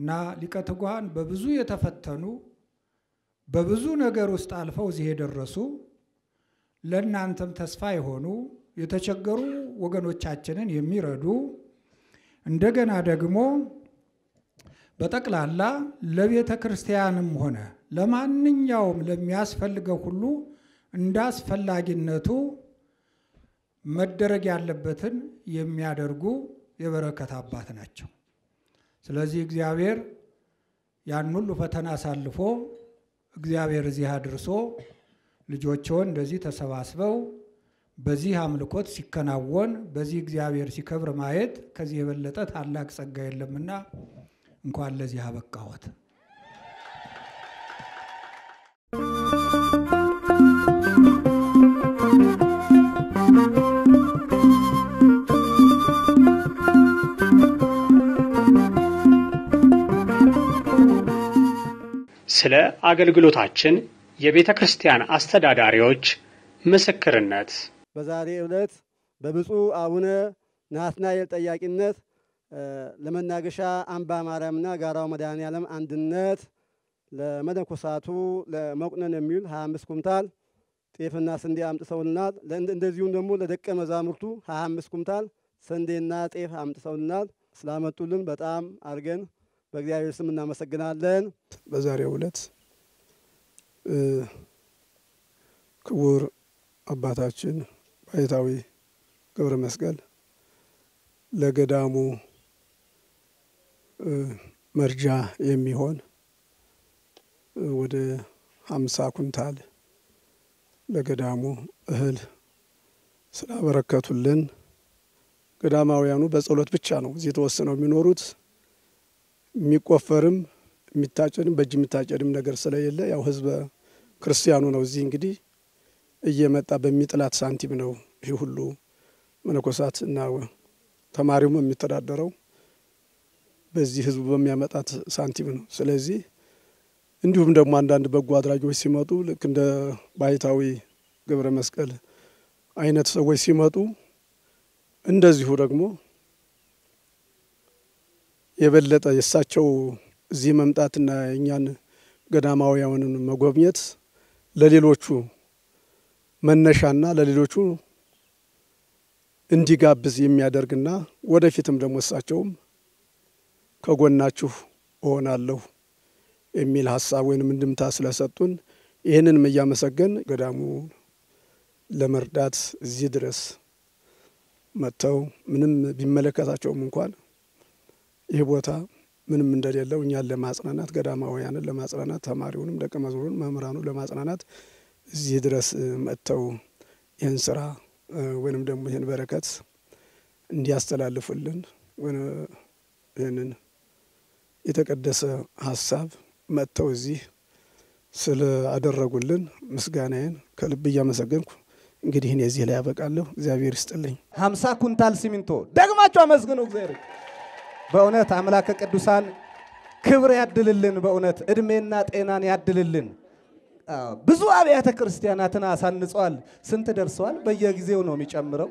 እና ሊቀ ትጉሃን በብዙ የተፈተኑ በብዙ ነገር ውስጥ አልፈው እዚህ የደረሱ ለእናንተም ተስፋ ይሆኑ የተቸገሩ ወገኖቻችንን የሚረዱ እንደገና ደግሞ በጠቅላላ ለቤተ ክርስቲያንም ሆነ ለማንኛውም ለሚያስፈልገው ሁሉ እንዳስፈላጊነቱ መደረግ ያለበትን የሚያደርጉ የበረከት አባት ናቸው። ስለዚህ እግዚአብሔር ያን ሁሉ ፈተና አሳልፎ እግዚአብሔር እዚህ አድርሶ ልጆቹን እንደዚህ ተሰባስበው በዚህ አምልኮት ሲከናወን በዚህ እግዚአብሔር ሲከብር ማየት ከዚህ የበለጠ ታላቅ ጸጋ የለምና እንኳን ለዚህ አበቃዎት። ስለ አገልግሎታችን የቤተክርስቲያን አስተዳዳሪዎች ምስክርነት በዛሬው ዕለት በብፁዕ አቡነ ናትናኤል ጠያቂነት ለመናገሻ አምባ ማርያምና ጋራው መድኃኔዓለም አንድነት ለመነኮሳቱ ለመቁነን የሚውል 25 ኩንታል ጤፍና ስንዴ አምጥተውልናል። እንደዚሁም ደግሞ ለደቀ መዛሙርቱ 25 ኩንታል ስንዴና ጤፍ አምጥተውልናል። ስላመጡልን በጣም አርገን በእግዚአብሔር ስም እናመሰግናለን። በዛሬው ዕለት ክቡር አባታችን ባይታዊ ገብረ መስቀል ለገዳሙ መርጃ የሚሆን ወደ 50 ኩንታል ለገዳሙ እህል ስላበረከቱልን ገዳማውያኑ በጸሎት ብቻ ነው እዚህ ተወሰነው የሚኖሩት የሚቆፈርም የሚታጨድም በእጅ የሚታጨድም ነገር ስለሌለ ያው ህዝብ ክርስቲያኑ ነው እዚህ እንግዲህ እየመጣ በሚጥላት ሳንቲም ነው ይሄ ሁሉ መነኮሳትና ተማሪውም የሚተዳደረው በዚህ ህዝብ በሚያመጣት ሳንቲም ነው። ስለዚህ እንዲሁም ደግሞ አንዳንድ በጎ አድራጊዎች ሲመጡ ልክ እንደ ባይታዊ ገብረ መስቀል አይነት ሰዎች ሲመጡ እንደዚሁ ደግሞ የበለጠ የሳቸው እዚህ መምጣትና እኛን ገዳማውያኑን መጎብኘት ለሌሎቹ መነሻና ለሌሎቹ እንዲጋብዝ የሚያደርግና ወደፊትም ደግሞ እሳቸውም ከጎናችሁ ሆናለሁ የሚል ሐሳብ ወይንም እንድምታ ስለሰጡን ይሄንን መያመሰገን ገዳሙ ለመርዳት እዚህ ድረስ መተው ምንም ቢመለከታቸውም እንኳን ይሄ ቦታ ምንም እንደሌለው እኛን ለማጽናናት ገዳማውያንን ለማጽናናት ተማሪውንም ደቀ መዝሙሩን መምህራኑን ለማጽናናት እዚህ ድረስ መተው ይሄን ስራ ወንም ደግሞ ይሄን በረከት እንዲያስተላልፉልን ወነን የተቀደሰ ሐሳብ መተው እዚህ ስለ አደረጉልን ምስጋናዬን ከልብ እያመሰገንኩ እንግዲህ እኔ እዚህ ላይ አበቃለሁ። እግዚአብሔር ይስጥልኝ። 50 ኩንታል ሲሚንቶ ደግማችሁ አመስግኑ። እግዚአብሔር በእውነት አምላከ ቅዱሳን ክብር ያድልልን። በእውነት እድሜና ጤናን ያድልልን። ብዙ አብያተ ክርስቲያናትን አሳንጿል። ስንት ደርሷል? በየጊዜው ነው የሚጨምረው።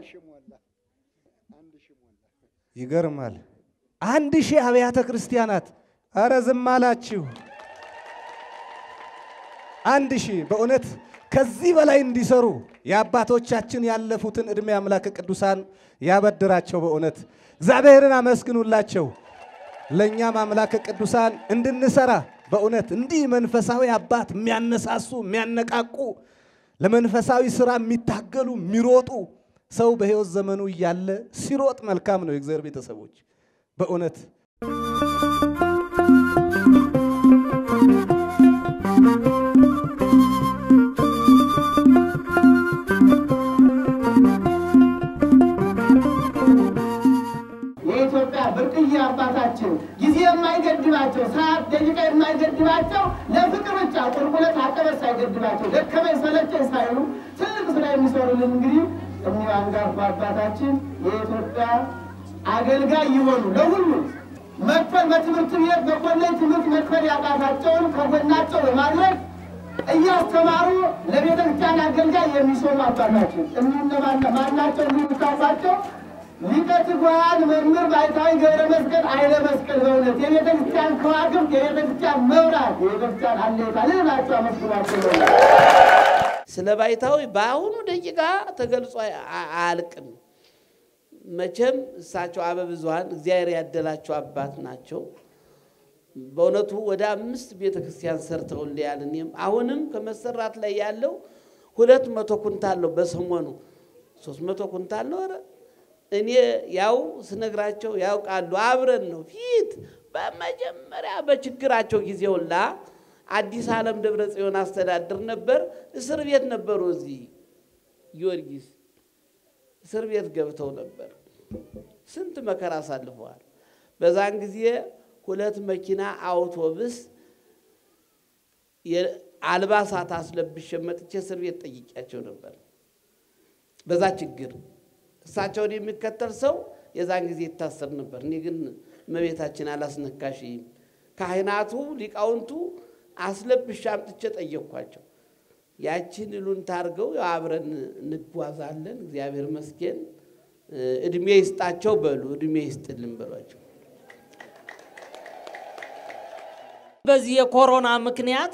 ይገርማል። 1000 አብያተ ክርስቲያናት። አረ ዝም አላችሁ። 1000 በእውነት ከዚህ በላይ እንዲሰሩ ያባቶቻችን ያለፉትን እድሜ አምላክ ቅዱሳን ያበድራቸው። በእውነት እግዚአብሔርን አመስግኑላቸው። ለኛም አምላክ ቅዱሳን እንድንሰራ በእውነት እንዲህ መንፈሳዊ አባት የሚያነሳሱ የሚያነቃቁ ለመንፈሳዊ ስራ የሚታገሉ የሚሮጡ ሰው በሕይወት ዘመኑ ያለ ሲሮጥ መልካም ነው። የእግዚአብሔር ቤተሰቦች በእውነት አባታችን ጊዜ የማይገድባቸው ሰዓት ደቂቃ የማይገድባቸው ለፍቅር ብቻ ቁርቁለት አቀበስ አይገድባቸው ለከመይ ሰለቸን ሳይሉ ትልቅ ስራ የሚሰሩልን እንግዲህ አንጋፋ አባታችን የኢትዮጵያ አገልጋይ ይሆኑ ለሁሉ መክፈል በትምህርት ቤት በኮሌጅ ትምህርት መክፈል ያቃታቸውን ከጎናቸው በማድረግ እያስተማሩ ለቤተክርስቲያን አገልጋይ የሚሰሩ አባቶችን ማናቸው ልንታሳቸው ሊቀትጓን መምህር ባይታይ ገብረመስቀል አይለ መስቀል በእውነት የቤተክርስቲያን ከዋክብት የቤተክርስቲያን መብራት የቤተክርስቲያን አለታ ለላቸው መስዋዕት ስለ ባይታዊ ባሁን ደቂቃ ተገልጾ አልቅም መቸም እሳቸው አበብዟን እግዚአብሔር ያደላቸው አባት ናቸው በእውነቱ ወደ 5 ቤተክርስቲያን ሰርተውልያል እኔም አሁንም ከመሰራት ላይ ያለው 200 ኩንታል ነው በሰሞኑ 300 ኩንታል ነው አረ እኔ ያው ስነግራቸው ያውቃሉ አብረን ነው ፊት በመጀመሪያ በችግራቸው ጊዜውላ አዲስ ዓለም ደብረ ጽዮን አስተዳደር ነበር እስር ቤት ነበሩ እዚ ዮርጊስ እስር ቤት ገብተው ነበር ስንት መከራ አሳልፈዋል በዛን ጊዜ 2 መኪና አውቶቡስ የአልባሳት አስለብሽ መጥቼ እስር ቤት ጠይቂያቸው ነበር በዛ ችግር እሳቸው የሚከተል ሰው የዛን ጊዜ ይታሰር ነበር እኔ ግን መቤታችን አላስነካሽ ካህናቱ ሊቃውንቱ አስለብሽ አምጥቼ ጠየቅኳቸው ያቺን ሉንታ አርገው አብረን ንጓዛለን እግዚአብሔር መስኪን እድሜ ይስጣቸው በሉ እድሜ ይስጥልን በሏቸው በዚህ የኮሮና ምክንያት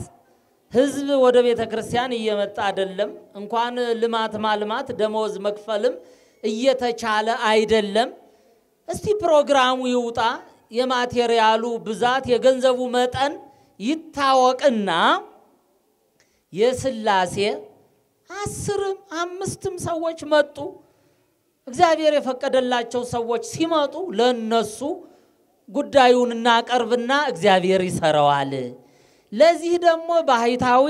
ህዝብ ወደ ቤተክርስቲያን እየመጣ አይደለም እንኳን ልማት ማልማት ደሞዝ መክፈልም እየተቻለ አይደለም እስቲ ፕሮግራሙ ይውጣ የማቴሪያሉ ብዛት የገንዘቡ መጠን ይታወቅና የስላሴ 10 5 ሰዎች መጡ እግዚአብሔር የፈቀደላቸው ሰዎች ሲመጡ ለነሱ ጉዳዩንና ቀርብና እግዚአብሔር ይሰራዋል ለዚህ ደግሞ ባይታዊ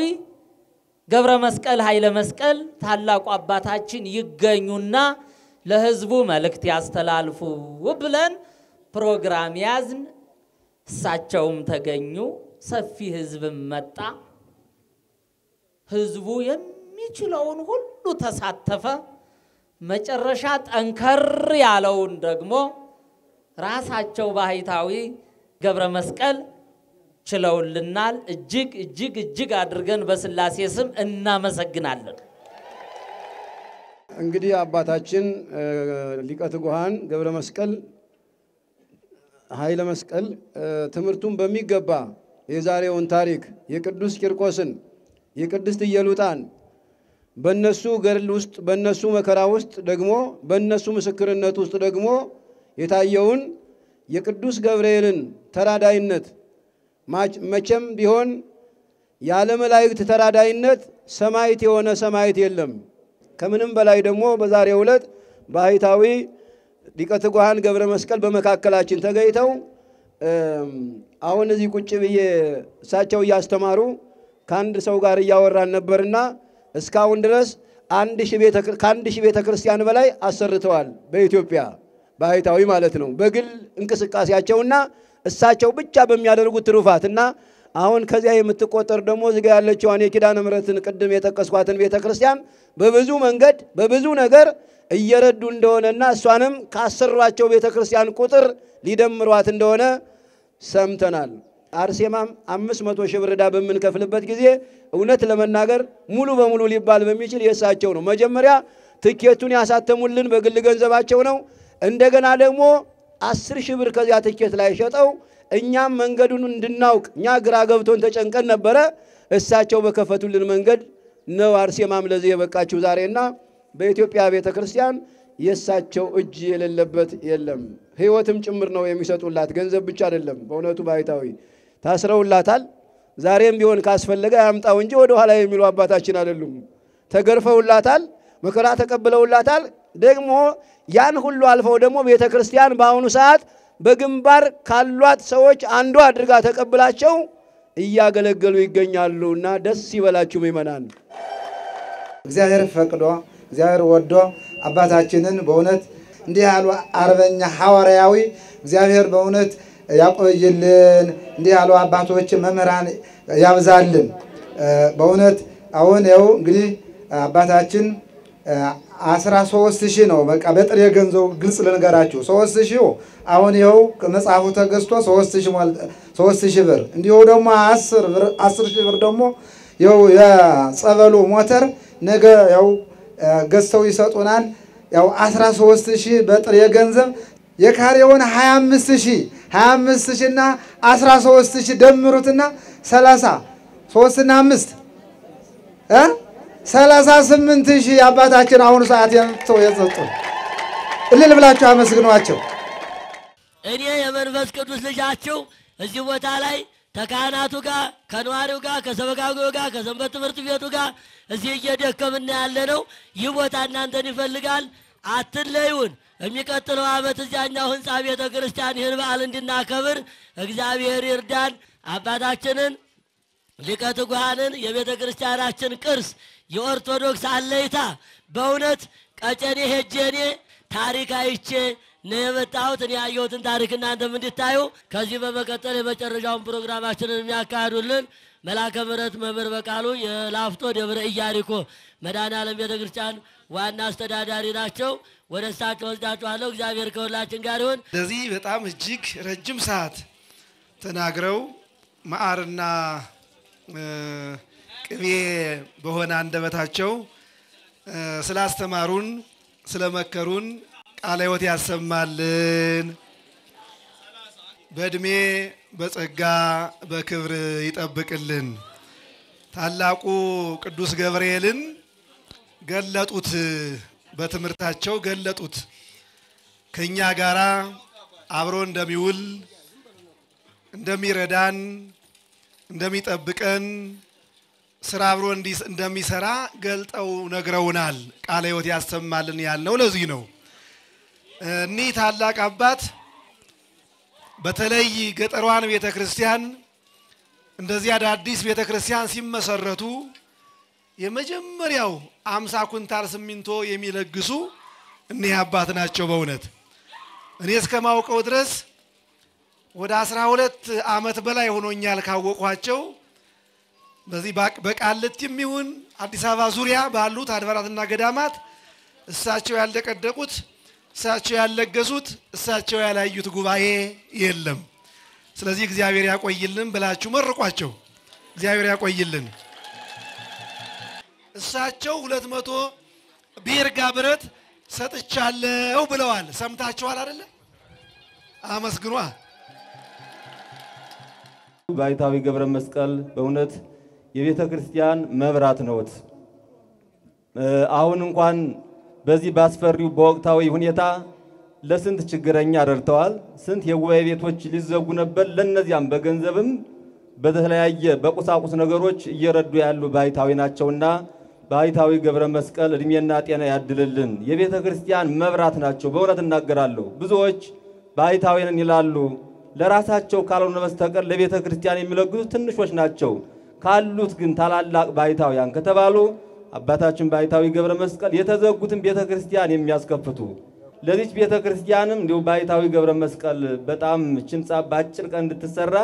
ገብረመስቀል ኃይለ መስቀል ታላቁ አባታችን ይገኙና ለህዝቡ መልእክት ያስተላልፉ ብለን ፕሮግራም ያዝን እሳቸውም ተገኙ ሰፊ ህዝብ መጣ ህዝቡ የሚችለውን ሁሉ ተሳተፈ መጨረሻ ጠንከር ያለውን ደግሞ ራሳቸው ባይታዊ ገብረመስቀል ችለውልናል እጅግ አድርገን በስላሴ ስም እናመሰግናለን እንግዲህ አባታችን ሊቀትጓን ገብረመስቀል ኃይለ መስቀል ትምርቱን በሚገባ የዛሬውን ታሪክ የቅዱስ ቂርቆስን የቅድስት ኢየሉጣን በእነሱ ገድል ውስጥ በእነሱ መከራ ውስጥ ደግሞ በእነሱ መስክርነት ውስጥ ደግሞ የታየውን የቅዱስ ገብርኤልን ተራዳይነት መቸም ቢሆን ያለ መላእክት ተራዳይነት ሰማይት የሆነ ሰማይት የለም ከምንም በላይ ደግሞ በዛሬው ዕለት ባይታዊ ሊቀትጓን ገብረመስቀል በመካከላችን ተገይተው አሁን እዚህ ቁጭ ብዬ እሳቸው ያስተማሩ ካንድ ሰው ጋር ያወራን ነበርና እስካሁን ድረስ 1000 ቤተክርስቲያን በላይ አሰርተዋል በኢትዮጵያ ባይታዊ ማለት ነው በግል እንቅስቃሴያቸውና እሳቸው ብቻ በሚያደርጉት ትሩፋትና አሁን ከዚያ የምትቆጠር ደሞ ዝጋ ያለችው አኔ ኪዳነ ምሕረትን ቅድም የተቀስኳትን ቤተክርስቲያን በብዙ መንገድ በብዙ ነገር እየረዱ እንደሆነና እሷንም ካሰራቸው ቤተክርስቲያን ቁጥር ሊደምሯት እንደሆነ ሰምተናል አርሴማም 500 ሺህ ብር ዳ በመንከፍልበት ጊዜ እውነት ለመናገር ሙሉ በሙሉ ሊባል በሚችል የሳቸው ነው መጀመሪያ ትኬቱን ያሳተሙልን በግል ገንዘባቸው ነው እንደገና ደግሞ 10000 ብር ከዚያ ትኬት ላይ ሸጠው እኛም መንገዱን እንድናውቅ ኛ ግራ ገብቶን ተጨንቀን ነበር እሳቸው በከፈቱልን መንገድ ነው አርሴማም ለዚህ የበቃችው ዛሬና በኢትዮጵያ ቤተክርስቲያን የሳቸው እጅ የለለበት የለም ህይወትም ጭምር ነው የሚሰጡላት ገንዘብ ብቻ አይደለም በእውነቱ ባይታዊ ታስረውላታል ዛሬም ቢሆን ካስፈልገ ያምጣው እንጂ ወደ ኋላ የሚሉ አባታችን አይደሉም ተገርፈውላታል መከራ ተቀበለውላታል ደግሞ ያን ሁሉ አልፈው ደግሞ ቤተክርስቲያን ባሁን ሰዓት በግንባር ካሏት ሰዎች አንዱ አድርጋ ተቀበላቸው እያገለገሉ ይገኛሉና ደስ ይበላችሁ ምእመናን እግዚአብሔር ፈቅዶ እግዚአብሔር ወዶ አባታችንን በእውነት እንዲህ ያሉ አርበኛ ሐዋርያዊ እግዚአብሔር በእውነት ያቆይልን እንዲህ ያሉ አባቶች መምህራን ያብዛልን በእውነት አሁን ያው እንግዲህ አባታችን 13000 ነው በቃ በጥሬ ገንዘብ ግልጽ ለነገራችሁ 3000 አሁን ይው ከመጻፉ ተገዝቶ 3000 ማለት 3000 ብር እንዲው ደግሞ 10000 ብር ደግሞ يو يا صابلو موتر نجا يو قستوي ساتونان يو عشرة سوستشي بطرية جنزم يكاريون هام مستشينا عشرة سوستشي دمرتنا سلاسة سوستنا مست سلاسة سمنتشي يا باتاكين عون ساعتين توي ساتو اللي بلاتشو عم سجنواتشو إني يا منفس كدوس لجاتشو الزبوة علي تكاناتو كا كنوارو كا كسبكاو كا كسبكت مرتبيتو كا زيجي دكتور من نعلنو يبوت عنا عندني فلقال عتليون أميكاتلو عبادة جاننا هن سابية كريستيان هرب عالندنا كبر أجزاء هيردان عباداتنا لكاتو قانن يبيت كريستيان عشان كرس يورتودوك ساليتا بونت كأني هجني تاريخ أيشة نيمتاو تني أيوتن تاريخنا عندنا من دتايو كذيبا بكتلة بترجعون برنامج عشان مياكارولن ملاك مرت ممر بکالو یه لافت و ممر ایجاری کو مدان عالمی دگرچان وان ناست داداری داشتو ورد سات روز داشتو آلوگ زایر کورلا چنگارون دزی به تام جیک رجیم سات تناگرو معارنا که بهونان دو تاشو سلاست مارون سلامکارون علیوتی اسمالن بدمی بسقى بكبر يتأبك اللين تعلقوا كدوس جبريلين قلت أوت بتمرتاحشوا قلت أوت كينيا جارا عبرون دميول دمي ردان دمي تأبكن سر عبرون ديس دمي سرا قلت أو نجرونال على يوتي أستمالني على ولا زينو نيت تعلق عباد بتلاقي قطروان بيتا كريستيان اندزياد عديس بيتا كريستيان سيما سرطو يمجمر يو عمسا كنتار سمينتو يمي لقسو اني هباتنا اتشوبونت انيس كما وقو درس وداس راولت عامت بلاي هنو نيالك هاوقو هاتشو بزي باك عالت يميون عديس هوا سوريا بقالو تهدفراتنا قدامات الساتشو يالدك الدقوت ساتشو ياللقسوت ساتشو يالايوت قبائي يلم سلازيك زيابير ياكو يلم بلاتشو مرقو هاتشو زيابير ياكو يلم ساتشو ولتمتو بير قابرت ساتشالو بلوال سمتاتشو هالارل آمسقنوها بايتاوي قبر مسقل بونت يبيتا كريستيان مبرات نوت آهون انقوان بزی باسفری باق تاوی هنیتا لسنت چگرایی عرضتال سنت یه وایت و چیز زبون بر لن نزیم بگنزم بدهلایی بقصاقص نگروش یه ردیالو باید تاوی ناتشونا باید تاوی گبرمسکل ریمیان ناتیانه عدللن یه بیت کریستیان مبرات ناتشو باورات نگرالو بزوج باید تاوی نیلالو لراس هاتشو کارون نوستگر لبیت کریستیانی ملگوستن نشوش ناتشو کالوت گنتالال باید تاویان کتبالو አባታችን ባይታዊ ገብረመስቀል የተዘጉትን ቤተክርስቲያን የሚያስከፍቱ ለዚህ ቤተክርስቲያንም ነው ባይታዊ ገብረመስቀል በጣም ጭንጻ ባጭር ቀን እንድትሰራ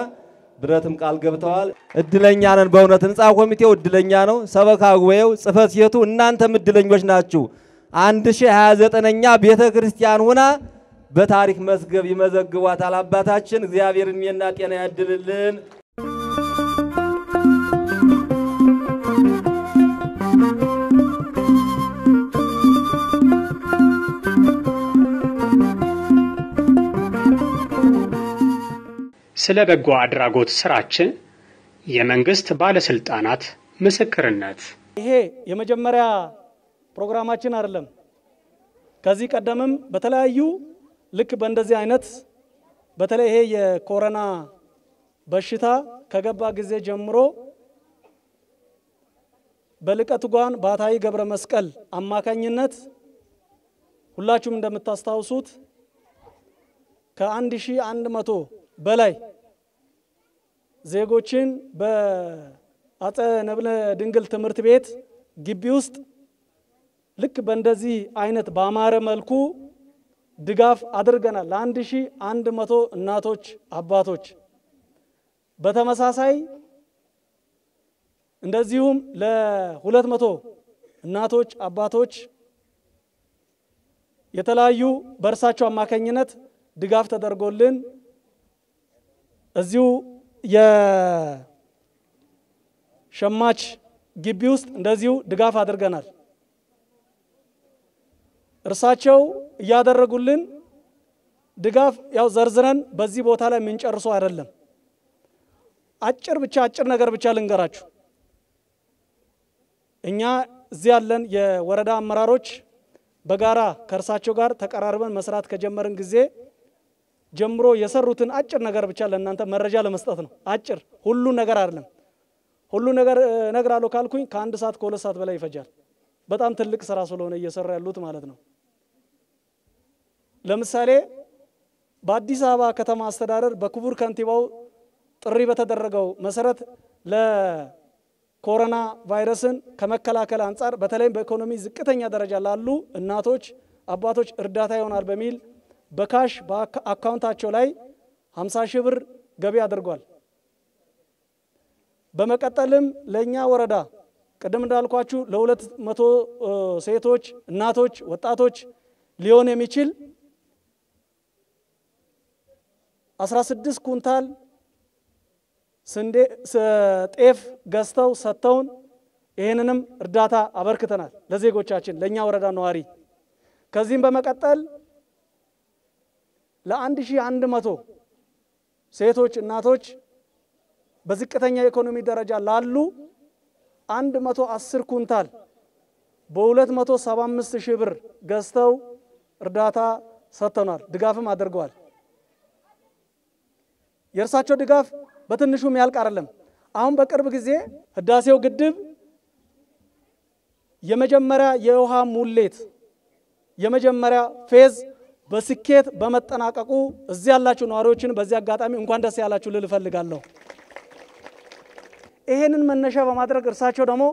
ብረትም ቃል ገብተዋል። እድለኛ ነን በእውነት ንጻ ኮሚቴው እድለኛ ነው። ሰበካው ጽፈት የቱ እናንተም እድለኞች ናችሁ። 1029ኛ ቤተክርስቲያን ሆና በታሪክ መስገብ ይመዘግዋታል። አባታችን እግዚአብሔርን የና ጤና ያድልልን። ስለበጎ አድራጎት ስራችን የመንግስት ባለስልጣናት መስክርነት ይሄ የመጀመሪያ ፕሮግራማችን አይደለም። ከዚህ ቀደምም በተለያዩ ልክ በእንደዚህ አይነት በተለይ ይሄ የኮሮና በሽታ ከገባ ጊዜ ጀምሮ በልቀቱ ጓን ባታዊ ገብረመስቀል አማካኝነት ሁላችሁም እንደምታስታውሱት ከ1100 በላይ ዜጎችን በአጸ ነብለ ድንግል ትምርት ቤት ግቢ ውስጥ ልክ በእንደዚህ አይነት ባማረ መልኩ ድጋፍ አድርገናል። 1100 እናቶች አባቶች በተመሳሳይ እንደዚሁም ለ200 እናቶች አባቶች የተለያዩ በርሳቸው አማካኝነት ድጋፍ ተደርጎልን እዚሁ የሸማች ግቢውስጥ እንደዚሁ ድጋፍ አድርገናል እርሳቸው ያደረጉልን ድጋፍ ያው ዘርዝረን በዚህ ቦታ ላይ ምን ጨርሶ አይደለም አጭር ነገር ብቻ ልንገራችሁ እኛ እዚህ ያለን የወረዳ አመራሮች በጋራ ከርሳቸው ጋር ተቀራርበን መስራት ከጀመርን ጊዜ ጀምሮ የሰሩትን አጭር ነገር ብቻ ለእናንተ መረጃ ለመስጠት ነው አጭር ሁሉ ነገር አይደለም ሁሉ ነገር ነግራለሁ ካልኩኝ ከአንድ ሰዓት ከሁለት ሰዓት በላይ ይፈጃል በጣም ትልቅ ስራ ስለሆነ እየሰራ ያሉት ማለት ነው ለምሳሌ በአዲስ አበባ ከተማ አስተዳደር በክቡር ካንቲባው ጥሪ በተደረገው መሰረት ለኮሮና ቫይረስን ከመከላከል አንፃር በተለይ በኢኮኖሚ ዝቅተኛ ደረጃ ላሉ እናቶች አባቶች እርዳታ ይሆናል በሚል በካሽ በአካውንታቸው ላይ 50000 ብር ገቢ አድርጓል በመቀጠልም ለኛ ወረዳ ቀደም እንዳልኳችሁ ለ200 ሴቶች እናቶች ወጣቶች ሊሆን የሚችል 16 ኩንታል ስንዴ ጤፍ ገዝተው ሰጥተውን ይሄንንም እርዳታ አበርክተናል ለዜጎቻችን ለኛ ወረዳ ነዋሪ ከዚህም በመቀጠል ለ1100 ሴቶች እናቶች በዝቅተኛ ኢኮኖሚ ደረጃ ላሉ 110 ኩንታል በ275000 ብር ገዝተው እርዳታ ሰጥተናል ድጋፍም አድርገዋል የርሳቸው ድጋፍ በትንሹም ያልቅ አይደለም አሁን በቅርብ ጊዜ ህዳሴው ግድብ የመጀመሪያ የውሃ ሙሌት የመጀመሪያ ፌዝ በስኬት በመጠናቀቁ እዚህ ያላችሁ ነዋሪዎችን በዚህ አጋጣሚ እንኳን ደስ ያላችሁ ልል ፈልጋለሁ ይሄንን መነሻ በማድረግ እርሳቸው ደሞ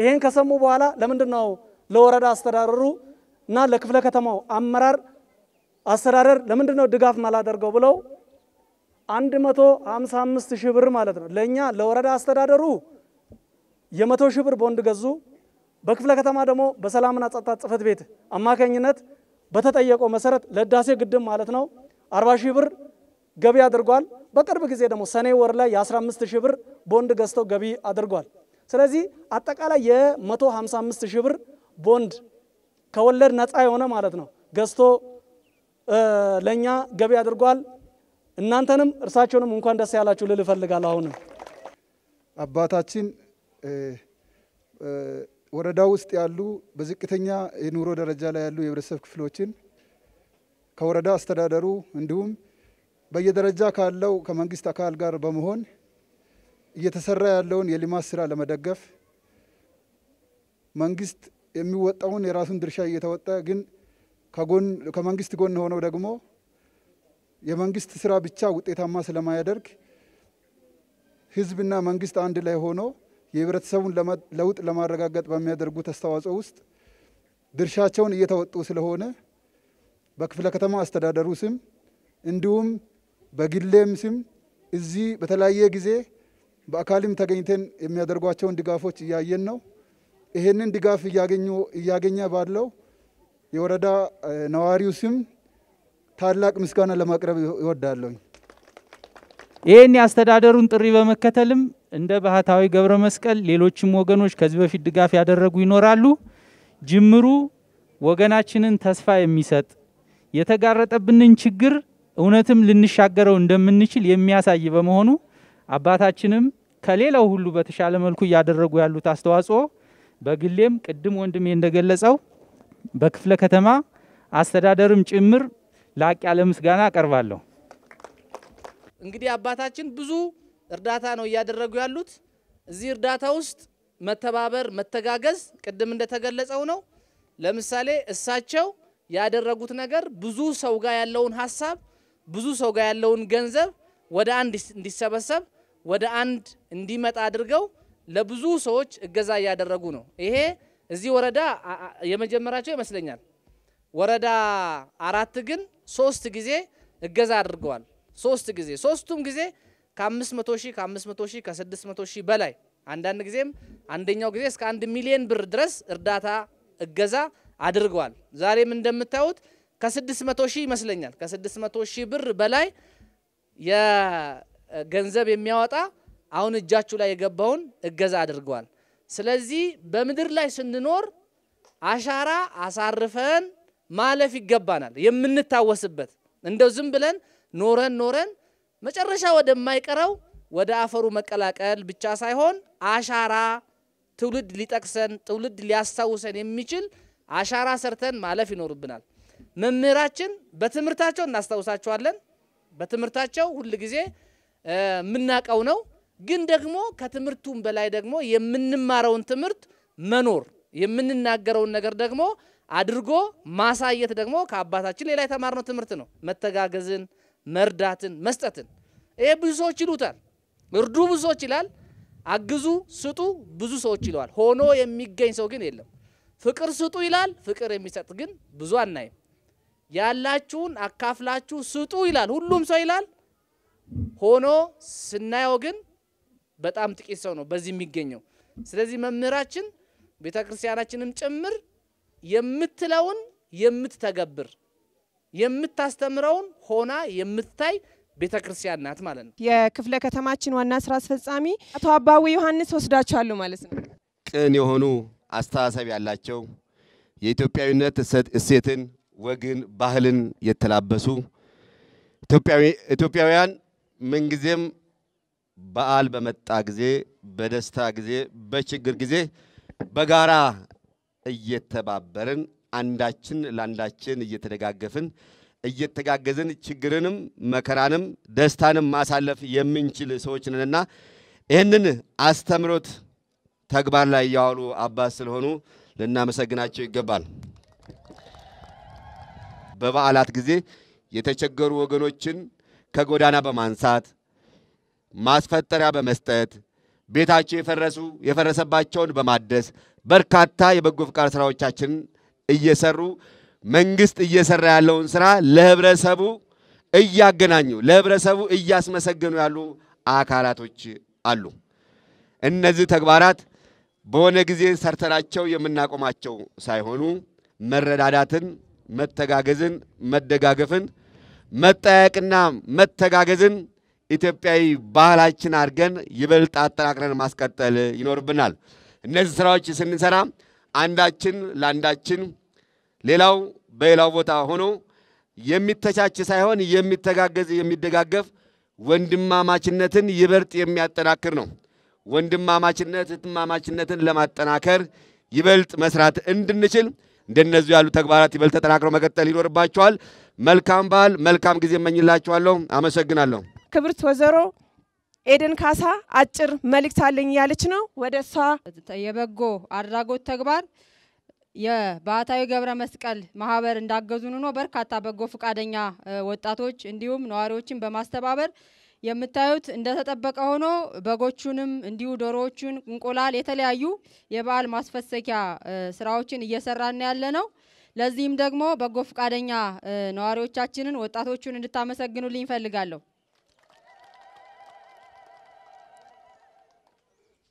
ይሄን ከሰሙ በኋላ ለምንድነው ለወረዳ አስተዳደሩና ለክፍለ ከተማው አመራር አስተዳደር ለምንድነው ድጋፍ ማላደርገው ብለው 155000 ብር ማለት ነው ለኛ ለወረዳ አስተዳደሩ የ100000 ብር ቦንድ ገዙ በክፍለ ከተማ ደሞ በሰላምና ጸጥታ ጽፈት ቤት አማካኝነት በተጠየቀው መሰረት ለዳሴ ግድም ማለት ነው 40000 ብር ገቢ አድርጓል በቅርብ ጊዜ ደሞ ሰኔ ወር ላይ 15000 ብር ቦንድ ገዝተው ገቢ አድርጓል ስለዚህ አጠቃላይ የ155000 ብር ቦንድ ከወለድ ነፃ የሆነ ማለት ነው ገዝቶ ለኛ ገቢ አድርጓል እናንተንም እርሳቸውንም እንኳን ደስ ያላችሁ ልል ፈልጋለሁ አሁን አባታችን ወረዳው ውስጥ ያሉ በዝቅተኛ የኑሮ ደረጃ ላይ ያሉ የብረሰብ ክፍሎችን ከወረዳ አስተዳደሩ እንዲሁም በየደረጃ ካለው ከመንግስት አካል ጋር በመሆን እየተሰራ ያለውን የልማት ስራ ለመደገፍ መንግስት የሚወጣውን የራሱን ድርሻ እየተወጣ ግን ከመንግስት ጎን ሆነው ደግሞ የመንግስት ስራ ብቻ ውጤታማ ስለማያደርግ ህዝብና መንግስት አንድ ላይ ሆኖ የብረተሰቡን ለውጥ ለማረጋጋት በሚያደርጉ ተስተዋጽኦ ውስጥ ድርሻቸውን እየተወጡ ስለሆነ በክፍለ ከተማ አስተዳደሩ ስም እንዲሁም በግሌም ስም እዚህ በተለያየ ጊዜ በአካልም ተገኝተን የሚያደርጓቸውን ድጋፎች እያየን ነው ይሄንን ድጋፍ እያገኘ ባለው የወረዳ ነዋሪው ስም ታላቅ ምስጋና ለማቅረብ እወዳለሁ ይሄን ያስተዳደሩን ጥሪ በመከተልም እንደ ባህታዊ ገብረመስቀል ሌሎችም ወገኖች ከዚህ በፊት ድጋፍ ያደረጉ ይኖራሉ ጅምሩ ወገናችንን ተስፋ የሚሰጥ የተጋረጠብንን ችግር እውነትም ልንሻገረው እንደምንችል የሚያሳይ በመሆኑ አባታችንም ከሌላው ሁሉ በተሻለ መልኩ ያደረጉ ያሉት አስተዋጽኦ በግሌም ቅድም ወንድሜ እንደገለጸው በክፍለ ከተማ አስተዳደርም ጭምር ላቅ ያለ ምስጋና አቀርባለሁ እንግዲህ አባታችን ብዙ እርዳታ ነው ያደረጉ ያሉት እዚህ እርዳታ ውስጥ መተባበር መተጋገዝ ቅድም እንደተገለጸው ነው ለምሳሌ እሳቸው ያደረጉት ነገር ብዙ ሰው ጋር ያለውን ሐሳብ ብዙ ሰው ጋር ያለውን ገንዘብ ወደ አንድ እንዲሰበሰብ ወደ አንድ እንዲመጣ አድርገው ለብዙ ሰዎች እገዛ ያደረጉ ነው ይሄ እዚህ ወረዳ የመጀመራቸው ይመስለኛል ወረዳ 4 ግን 3 ጊዜ እገዛ አድርገዋል 3 ጊዜ 3ቱም ጊዜ ከ500000 ከ500000 ከ600000 በላይ አንዳንድ ጊዜም አንደኛው ጊዜ እስከ 1 ሚሊዮን ብር ድረስ እርዳታ እገዛ አድርጓል ዛሬም እንደምታዩት ከ600000 ይመስለኛል ከ600000 ብር በላይ የገንዘብ የሚያወጣ አሁን እጃቹ ላይ የገባውን እገዛ አድርጓል ስለዚህ በመድር ላይ ስንኖር አሻራ አሳርፈን ማለፍ ይገባናል የምንታወስበት እንደው ዝም ብለን ኖረን መጨረሻ ወደማይቀረው ወደ አፈሩ መቀላቀል ብቻ ሳይሆን አሻራ ትውልድ ሊጠቅሰን ትውልድ ሊያሳውሰን የሚችል አሻራ ሰርተን ማለፍ ይኖርብናል መምህራችን በትምርታቸው እናስተውሳቸዋለን በትምርታቸው ሁሉ ጊዜ ምናቀው ነው ግን ደግሞ ከትምርቱም በላይ ደግሞ የምንማረውን ትምርት መኖር የምንናገረውን ነገር ደግሞ አድርጎ ማሳየት ደግሞ ከአባታችን ሌላ የተማርነው ትምርት ነው መተጋገዝን መርዳትን መስጠትን ይሄ ብዙ ሰዎች ይሉታል እርዱ ብዙ ሰዎች ይላል አግዙ ስጡ ብዙ ሰዎች ይሏል ሆኖ የሚገኝ ሰው ግን የለም ፍቅር ስጡ ይላል ፍቅር የሚሰጥ ግን ብዙ አናይ ያላችሁን አካፍላችሁ ስጡ ይላል ሁሉም ሰው ይላል ሆኖ ስናየው ግን በጣም ጥቂት ሰው ነው በዚህ የሚገኘው ስለዚህ መምህራችን ቤተክርስቲያናችንም ጭምር የምትለውን የምትተገብር የምታስተምረውን ሆና የምትታይ ቤተክርስቲያን ናት ማለት ነው የክፍለ ከተማችን ዋና ስራ አስፈጻሚ አቶ አባው ዮሐንስ ወስዳቻሉ ማለት ነው ቅን የሆኑ አስተሳሰብ ያላቸው የኢትዮጵያዊነት እሴትን ወግን ባህልን የተላበሱ ኢትዮጵያውያን ምን ጊዜም በዓል በመጣ ጊዜ በደስታ ጊዜ በችግር ጊዜ በጋራ እየተባበረን አንዳችን ላንዳችን እየተደጋገፍን እየተጋገዘን ችግርንም መከራንም ደስታንም ማሳለፍ የምንችል ሰዎች ነንና ይሄንን አስተምሮት ተግባር ላይ ያሉ አባስ ስለሆኑ ለናመሰግናቸው ይገባል በበዓላት ጊዜ የተቸገሩ ወገኖችን ከጎዳና በማንሳት ማስፈጠሪያ በመስጠት ቤታቸው የፈረሰባቸውን በማደስ በርካታ የበጎ ፍቃድ ስራዎቻችን እየሰሩ መንግስት እየሰራ ያለውን ስራ ለህብረተሰቡ እያገናኙ ለህብረተሰቡ እያስመሰገኑ ያሉ አካላቶች አሉ እነዚህ ተግባራት በሆነ ጊዜ ሰርተናቸው የምናቆማቸው ሳይሆኑ መረዳዳትን መተጋገዝን መደጋገፍን መጣያቅና መተጋገዝን ኢትዮጵያዊ ባህላችን አርገን ይበልጥ አጠራቅረን ማስቀጠል ይኖርብናል እነዚህ ስራዎች ስንሰራ አንዳችን ላንዳችን ሌላው በሌላው ቦታ ሆኖ የሚተቻች ሳይሆን የሚተጋገዝ የሚደጋገፍ ወንድማማችነትን ይበልጥ የሚያጠናክር ነው ወንድማማችነት እትማማችነትን ለማጠናከር ይበልጥ መስራት እንድንችል እንደነዚህ ያሉ ተግባራት ይበልጥ ተጠናክረው መቀጠል ይኖርባቸዋል መልካም ባል መልካም ጊዜ መኝላችኋለሁ አመሰግናለሁ ክብርት ወዘሮ ኤደን ካሳ አጭር መልእክት አለኝ ያለች ነው ወደሷ የበጎ አድራጎት ተግባር የባታዊ ገብረ መስቀል ማህበር እንዳገዙን ነው በርካታ በጎ ፍቃደኛ ወጣቶች እንዲሁም ነዋሪዎችን በማስተባበር የምታዩት እንደተጠበቀ ሆኖ በጎቹንም እንዲሁ ዶሮዎችን እንቆላል የተለያዩ የባል ማስፈሰኪያ ስራዎችን እየሰራን ያለነው ለዚህም ደግሞ በጎ ፍቃደኛ ነዋሪዎቻችንን ወጣቶቹን እንድታመሰግኑልኝ ፈልጋለሁ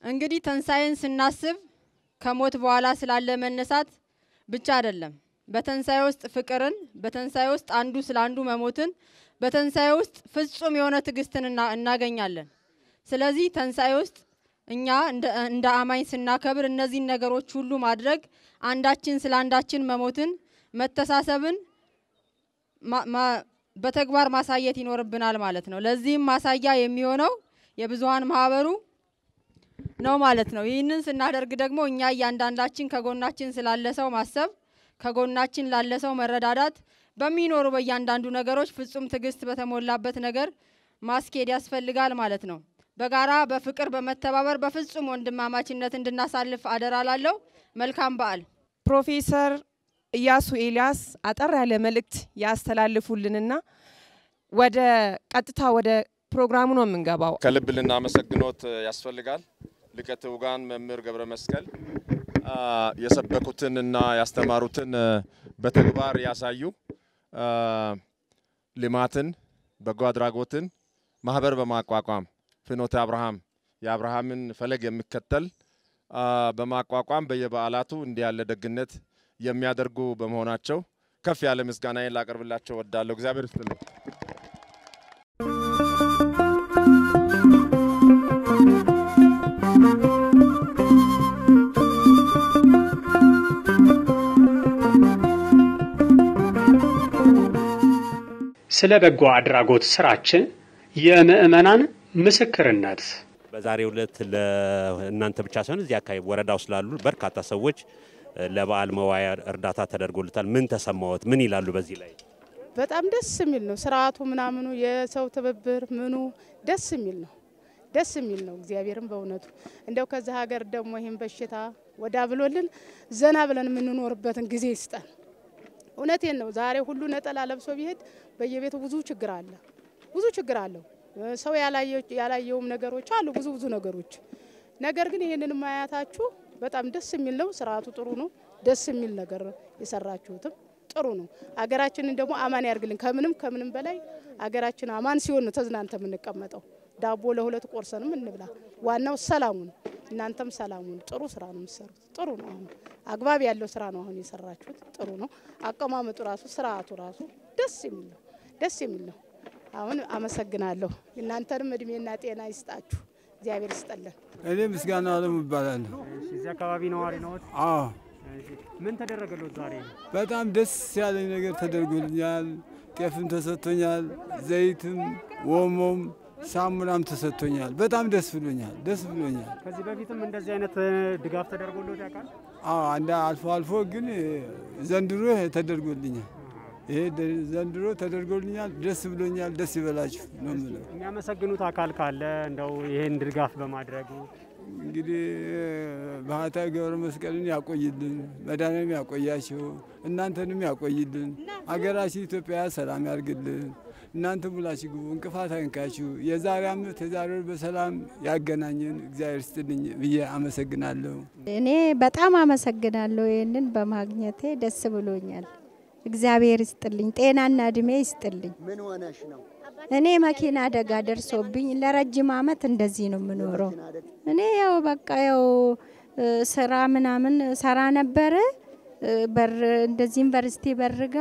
እንግዲህ ተንሳይን ስናስብ ከሞት በኋላ ስላለ መነሳት ብቻ አይደለም በተንሳይ ውስጥ ፍቅርን በተንሳይ ውስጥ አንዱ ስላንዱ መሞትን በተንሳይ ውስጥ ፍጹም የሆነ ትግስትን እናገኛለን ስለዚህ ተንሳይ ውስጥ እኛ እንደ አማኝ ስናከብር እነዚህ ነገሮች ሁሉ ማድረግ አንዳችን ስላንዳችን መሞትን መተሳሰብን በተግባር ማሳየት ይኖርብናል ማለት ነው ለዚህም ማሳያ የሚሆነው የብዙሃን ማህበሩ ነው ማለት ነው ይህንን ስናደርግ ደግሞ እኛ ያንዳንዳችን ከጎናችን ስላለሰው ማሰብ ከጎናችን ላለሰው መረዳዳት በሚኖር በእያንዳንዱ ነገሮች ፍጹም ትግስት በተሞላበት ነገር ማስኬድ ያስፈልጋል ማለት ነው በጋራ በፍቅር በመተባበር በፍጹም ወንድማማችነት እንድናሳልፍ አደራላለሁ መልካም በዓል ፕሮፌሰር ኢያሱ ኤልያስ አጠር ያለ መልእክት ያስተላልፉልንና ወደ ቀጥታ ወደ ፕሮግራሙ ነው የምንገባው ከልብልና መሰግኖት ያስፈልጋል ልቀት ውጋን መምህር ገብረመስቀል የሰበኩትንና ያስተማሩትን በተግባር ያሳዩ ልማትን በጎ አድራጎትን ማህበር በማቋቋም ፍኖተ አብርሃም የአብርሃምን ፈለግ የሚከተል በማቋቋም በየበዓላቱ እንዲያለ ደግነት የሚያደርጉ በመሆናቸው ከፍ ያለ ምስጋናዬን ላቀርብላቸው ወዳለሁ እግዚአብሔር ይስጥልኝ ስለበጎ አድራጎት ስራችን የመእመናን መስክርነት በዛሬው ዕለት ለእናንተ ብቻ ሳይሆን እዚህ አካባቢ ወረዳው ስላሉ በርካታ ሰዎች ለበዓል መዋያ እርዳታ ተደርጎልታል ምን ተሰማውት ምን ይላሉ በዚህ ላይ በጣም ደስ የሚል ነው ስራቱ ምናምኑ የሰው ተበብር ምኑ ደስ የሚል ነው እግዚአብሔርም በእውነቱ እንደው ከዛ ሀገር ደግሞ ይሄን በሽታ ወዳ ብሎልን ዘና ብለን ምን ኖርበትን ጊዜ ይስጣል እውነቴን ነው ዛሬ ሁሉ ነጠላ ለብሶ ቢሄድ በየቤቱ ብዙ ችግር አለ ሰው ያላየውም ነገሮች አሉ ብዙ ነገሮች ነገር ግን ይሄንን ማያታችሁ በጣም ደስ የሚል ነው ስራቱ ጥሩ ነው ደስ የሚል ነገር ይሰራችሁት ጥሩ ነው አገራችንን ደግሞ አማን ያርግልን ከምንም በላይ አገራችን አማን ሲሆን ተዝናንተ ምንቀመጠው ዳቦ ለሁለት ቆርሰንም እንብላ ዋናው ሰላሙን እናንተም ሰላሙን ጥሩ ስራ ነው የምትሰሩት ጥሩ ነው አግባብ ያለው ስራ ነው አሁን እየሰራችሁት ጥሩ ነው አቀማመጡ ራሱ ስራቱ ራሱ ደስ የሚል ነው አሁን አመሰግናለሁ እናንተንም እድሜና ጤና ይስጣችሁ እግዚአብሔር ይስጠልን እኔ ምስጋና አለም ይባላለሁ እሺ ዘካባቢ ነው አሪ ነው አዎ ምን ተደረገለው ዛሬ በጣም ደስ ያለኝ ነገር ተደርጎልኛል ጤፍም ተሰጥቶኛል ዘይትም ወሞም ሳሙናም ተሰጥቶኛል በጣም ደስ ብሎኛል ከዚህ በፊትም እንደዚህ አይነት ድጋፍ ተደርጎልዎት ያቃል አዎ አንዳ አልፎ ግን ዘንድሮ ተደርጎልኛል ይሄ ዘንድሮ ተደርጎልኛል ደስ ብሎኛል ደስ ይበላችሁ ነው ማለት ነው እኛ መሰግኑት አካል ካለ እንደው ይሄን ድጋፍ በማድረጉ እንግዲህ ባህታ ገብረመስቀልን ያቆይልን መዳንም ያቆያችሁ እናንተንም ያቆይልን አገራችን ኢትዮጵያ ሰላም ያርግልን እናንተ ሙላችሁ እንቅፋት አይንካችሁ የዛሬ አመት ተዛሬው በሰላም ያገናኘን እግዚአብሔር ይስጥልኝ ብዬ አመሰግናለሁ እኔ በጣም አመሰግናለሁ ይሄንን በማግኘቴ ደስ ብሎኛል እግዚአብሔር ይስጥልኝ ጤናና እድሜ ይስጥልኝ ምን ሆነሽ ነው እኔ መኪና አደጋ ደርሶብኝ ለረጅም አመት እንደዚህ ነው ምኖረው እኔ ያው በቃ ያው ስራ ምናምን ሰራ ነበር እንደዚህ ዩኒቨርሲቲ በርጋ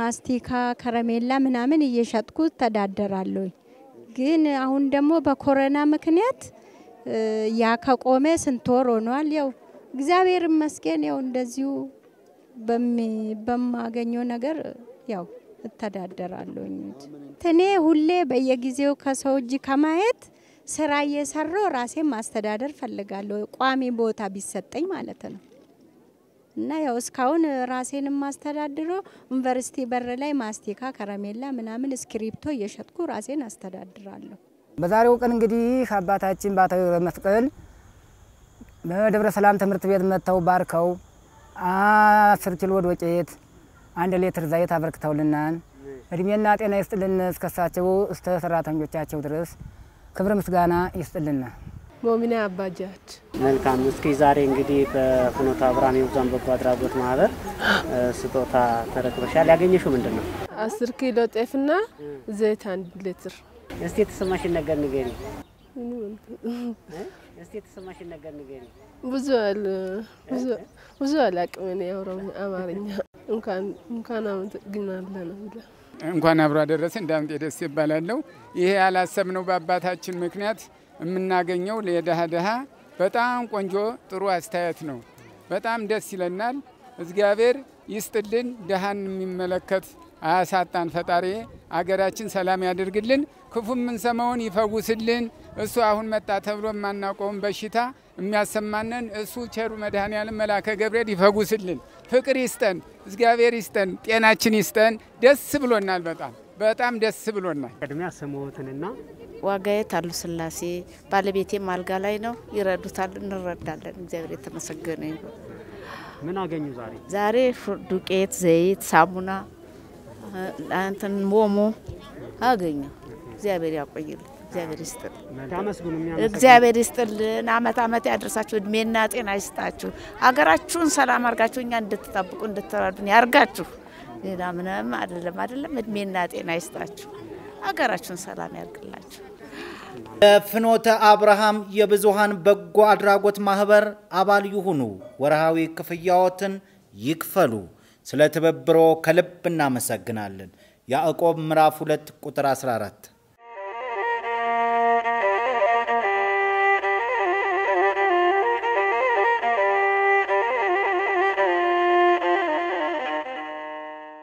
ማስቲካ ከረሜላ ምናምን እየሸጥኩ ተዳደራለሁ ግን አሁን ደግሞ በኮሮና ምክንያት ያ ከቆመ ስንቶር ሆኗል ያው እግዚአብሔር ይመስገን ያው እንደዚሁ በማገኘው ነገር ያው ተዳደራለሁ እኔ ሁሌ በየጊዜው ከሰውጂ ከማየት ስራ እየሰራው ራሴን ማስተዳደር ፈልጋለሁ ቋሚ ቦታ ቢሰጠኝ ማለት ነው እና ያው ስካውን ራሴንም ማስተዳድሮ ዩኒቨርሲቲ በር ላይ ማስቲካ ከረሜላ ምናምን ስክሪፕቶ እየሸጥኩ ራሴን አስተዳድራለሁ በዛሬው ቀን እንግዲህ አባታችን ባታ መስቀል በደብረ ሰላም ትምርት ቤት መጣው ባርከው 10 ኪሎ ወቄት 1 ሊትር ዘይት አበርክተውልናል እድሜና ጤና ይስጥልን እስከሳቸው እስተሰራተኞቻቸው ድረስ ክብር ምስጋና ይስጥልን ሞሚና አባጃት መልካም እስኪ ዛሬ እንግዲህ በፍኖተ አብርሃም የውዛን በጓድራጎት ማህበር ስጦታ ተረክበሻል ያገኘሽው ምንድነው 10 ኪሎ ጤፍና ዘይት 1 ሊትር እስቲ ተሰማሽን ነገር ንገሪኝ እስቲ ተሰማሽን ነገር ንገሪኝ ብዙ አላቅም ያውራው አማርኛ እንኳን አመሰግናለሁ እንኳን አብራ ደረሰን ዳምጤ ደስ ይባላልው ይሄ ያላሰብነው በአባታችን ምክንያት እምናገኘው ለደሃ በጣም ቆንጆ ጥሩ አስተያየት ነው በጣም ደስ ይለናል እግዚአብሔር ይስጥልን ደሃን የሚመለከት አያሳጣን ፈጣሪ አገራችን ሰላም ያድርግልን ክፉም እንሰማውን ይፈውስልን እሱ አሁን መጣ ተብሎ ማናቆም በሽታ የሚያሰማነን እሱ ቸሩ መድኃኒዓለም መልአከ ገብርኤል ይፈውስልን ፍቅር ይስጠን እግዚአብሔር ይስጠን ጤናችን ይስጠን ደስ ብሎናል በጣም ደስ ብሎናል ቀድሚያ ሰሞትንና ዋጋዬ ታሉ ስላሴ ባለቤቴ ማልጋ ላይ ነው ይረዱታል እንረዳለን እግዚአብሔር የተመሰገነ ይሁን ምን አገኙ ዛሬ ዱቄት ዘይት ሳሙና አንተን ሞሞ አገኘ እግዚአብሔር ያቆይልን እግዚአብሔር ይስጥልን ታመስግኑ የሚያመሰግን እግዚአብሔር ይስጥልን አመት ያድርሳችሁ እድሜና ጤና ይስጣችሁ ሀገራችሁን ሰላም አርጋችሁ እኛ እንድትጣብቁ እንድትራዱን ያርጋችሁ ሌላ ምንም አይደለም እድሜና ጤና ይስጣችሁ ሀገራችሁን ሰላም ያርግላችሁ ፍኖተ አብርሃም የብዙሃን በጎ አድራጎት ማህበር አባል ይሁኑ ወራሃዊ ክፍያዎትን ይክፈሉ ስለ ተበብሮ ከልብ እናመሰግናለን ያዕቆብ ምዕራፍ 2 ቁጥር 14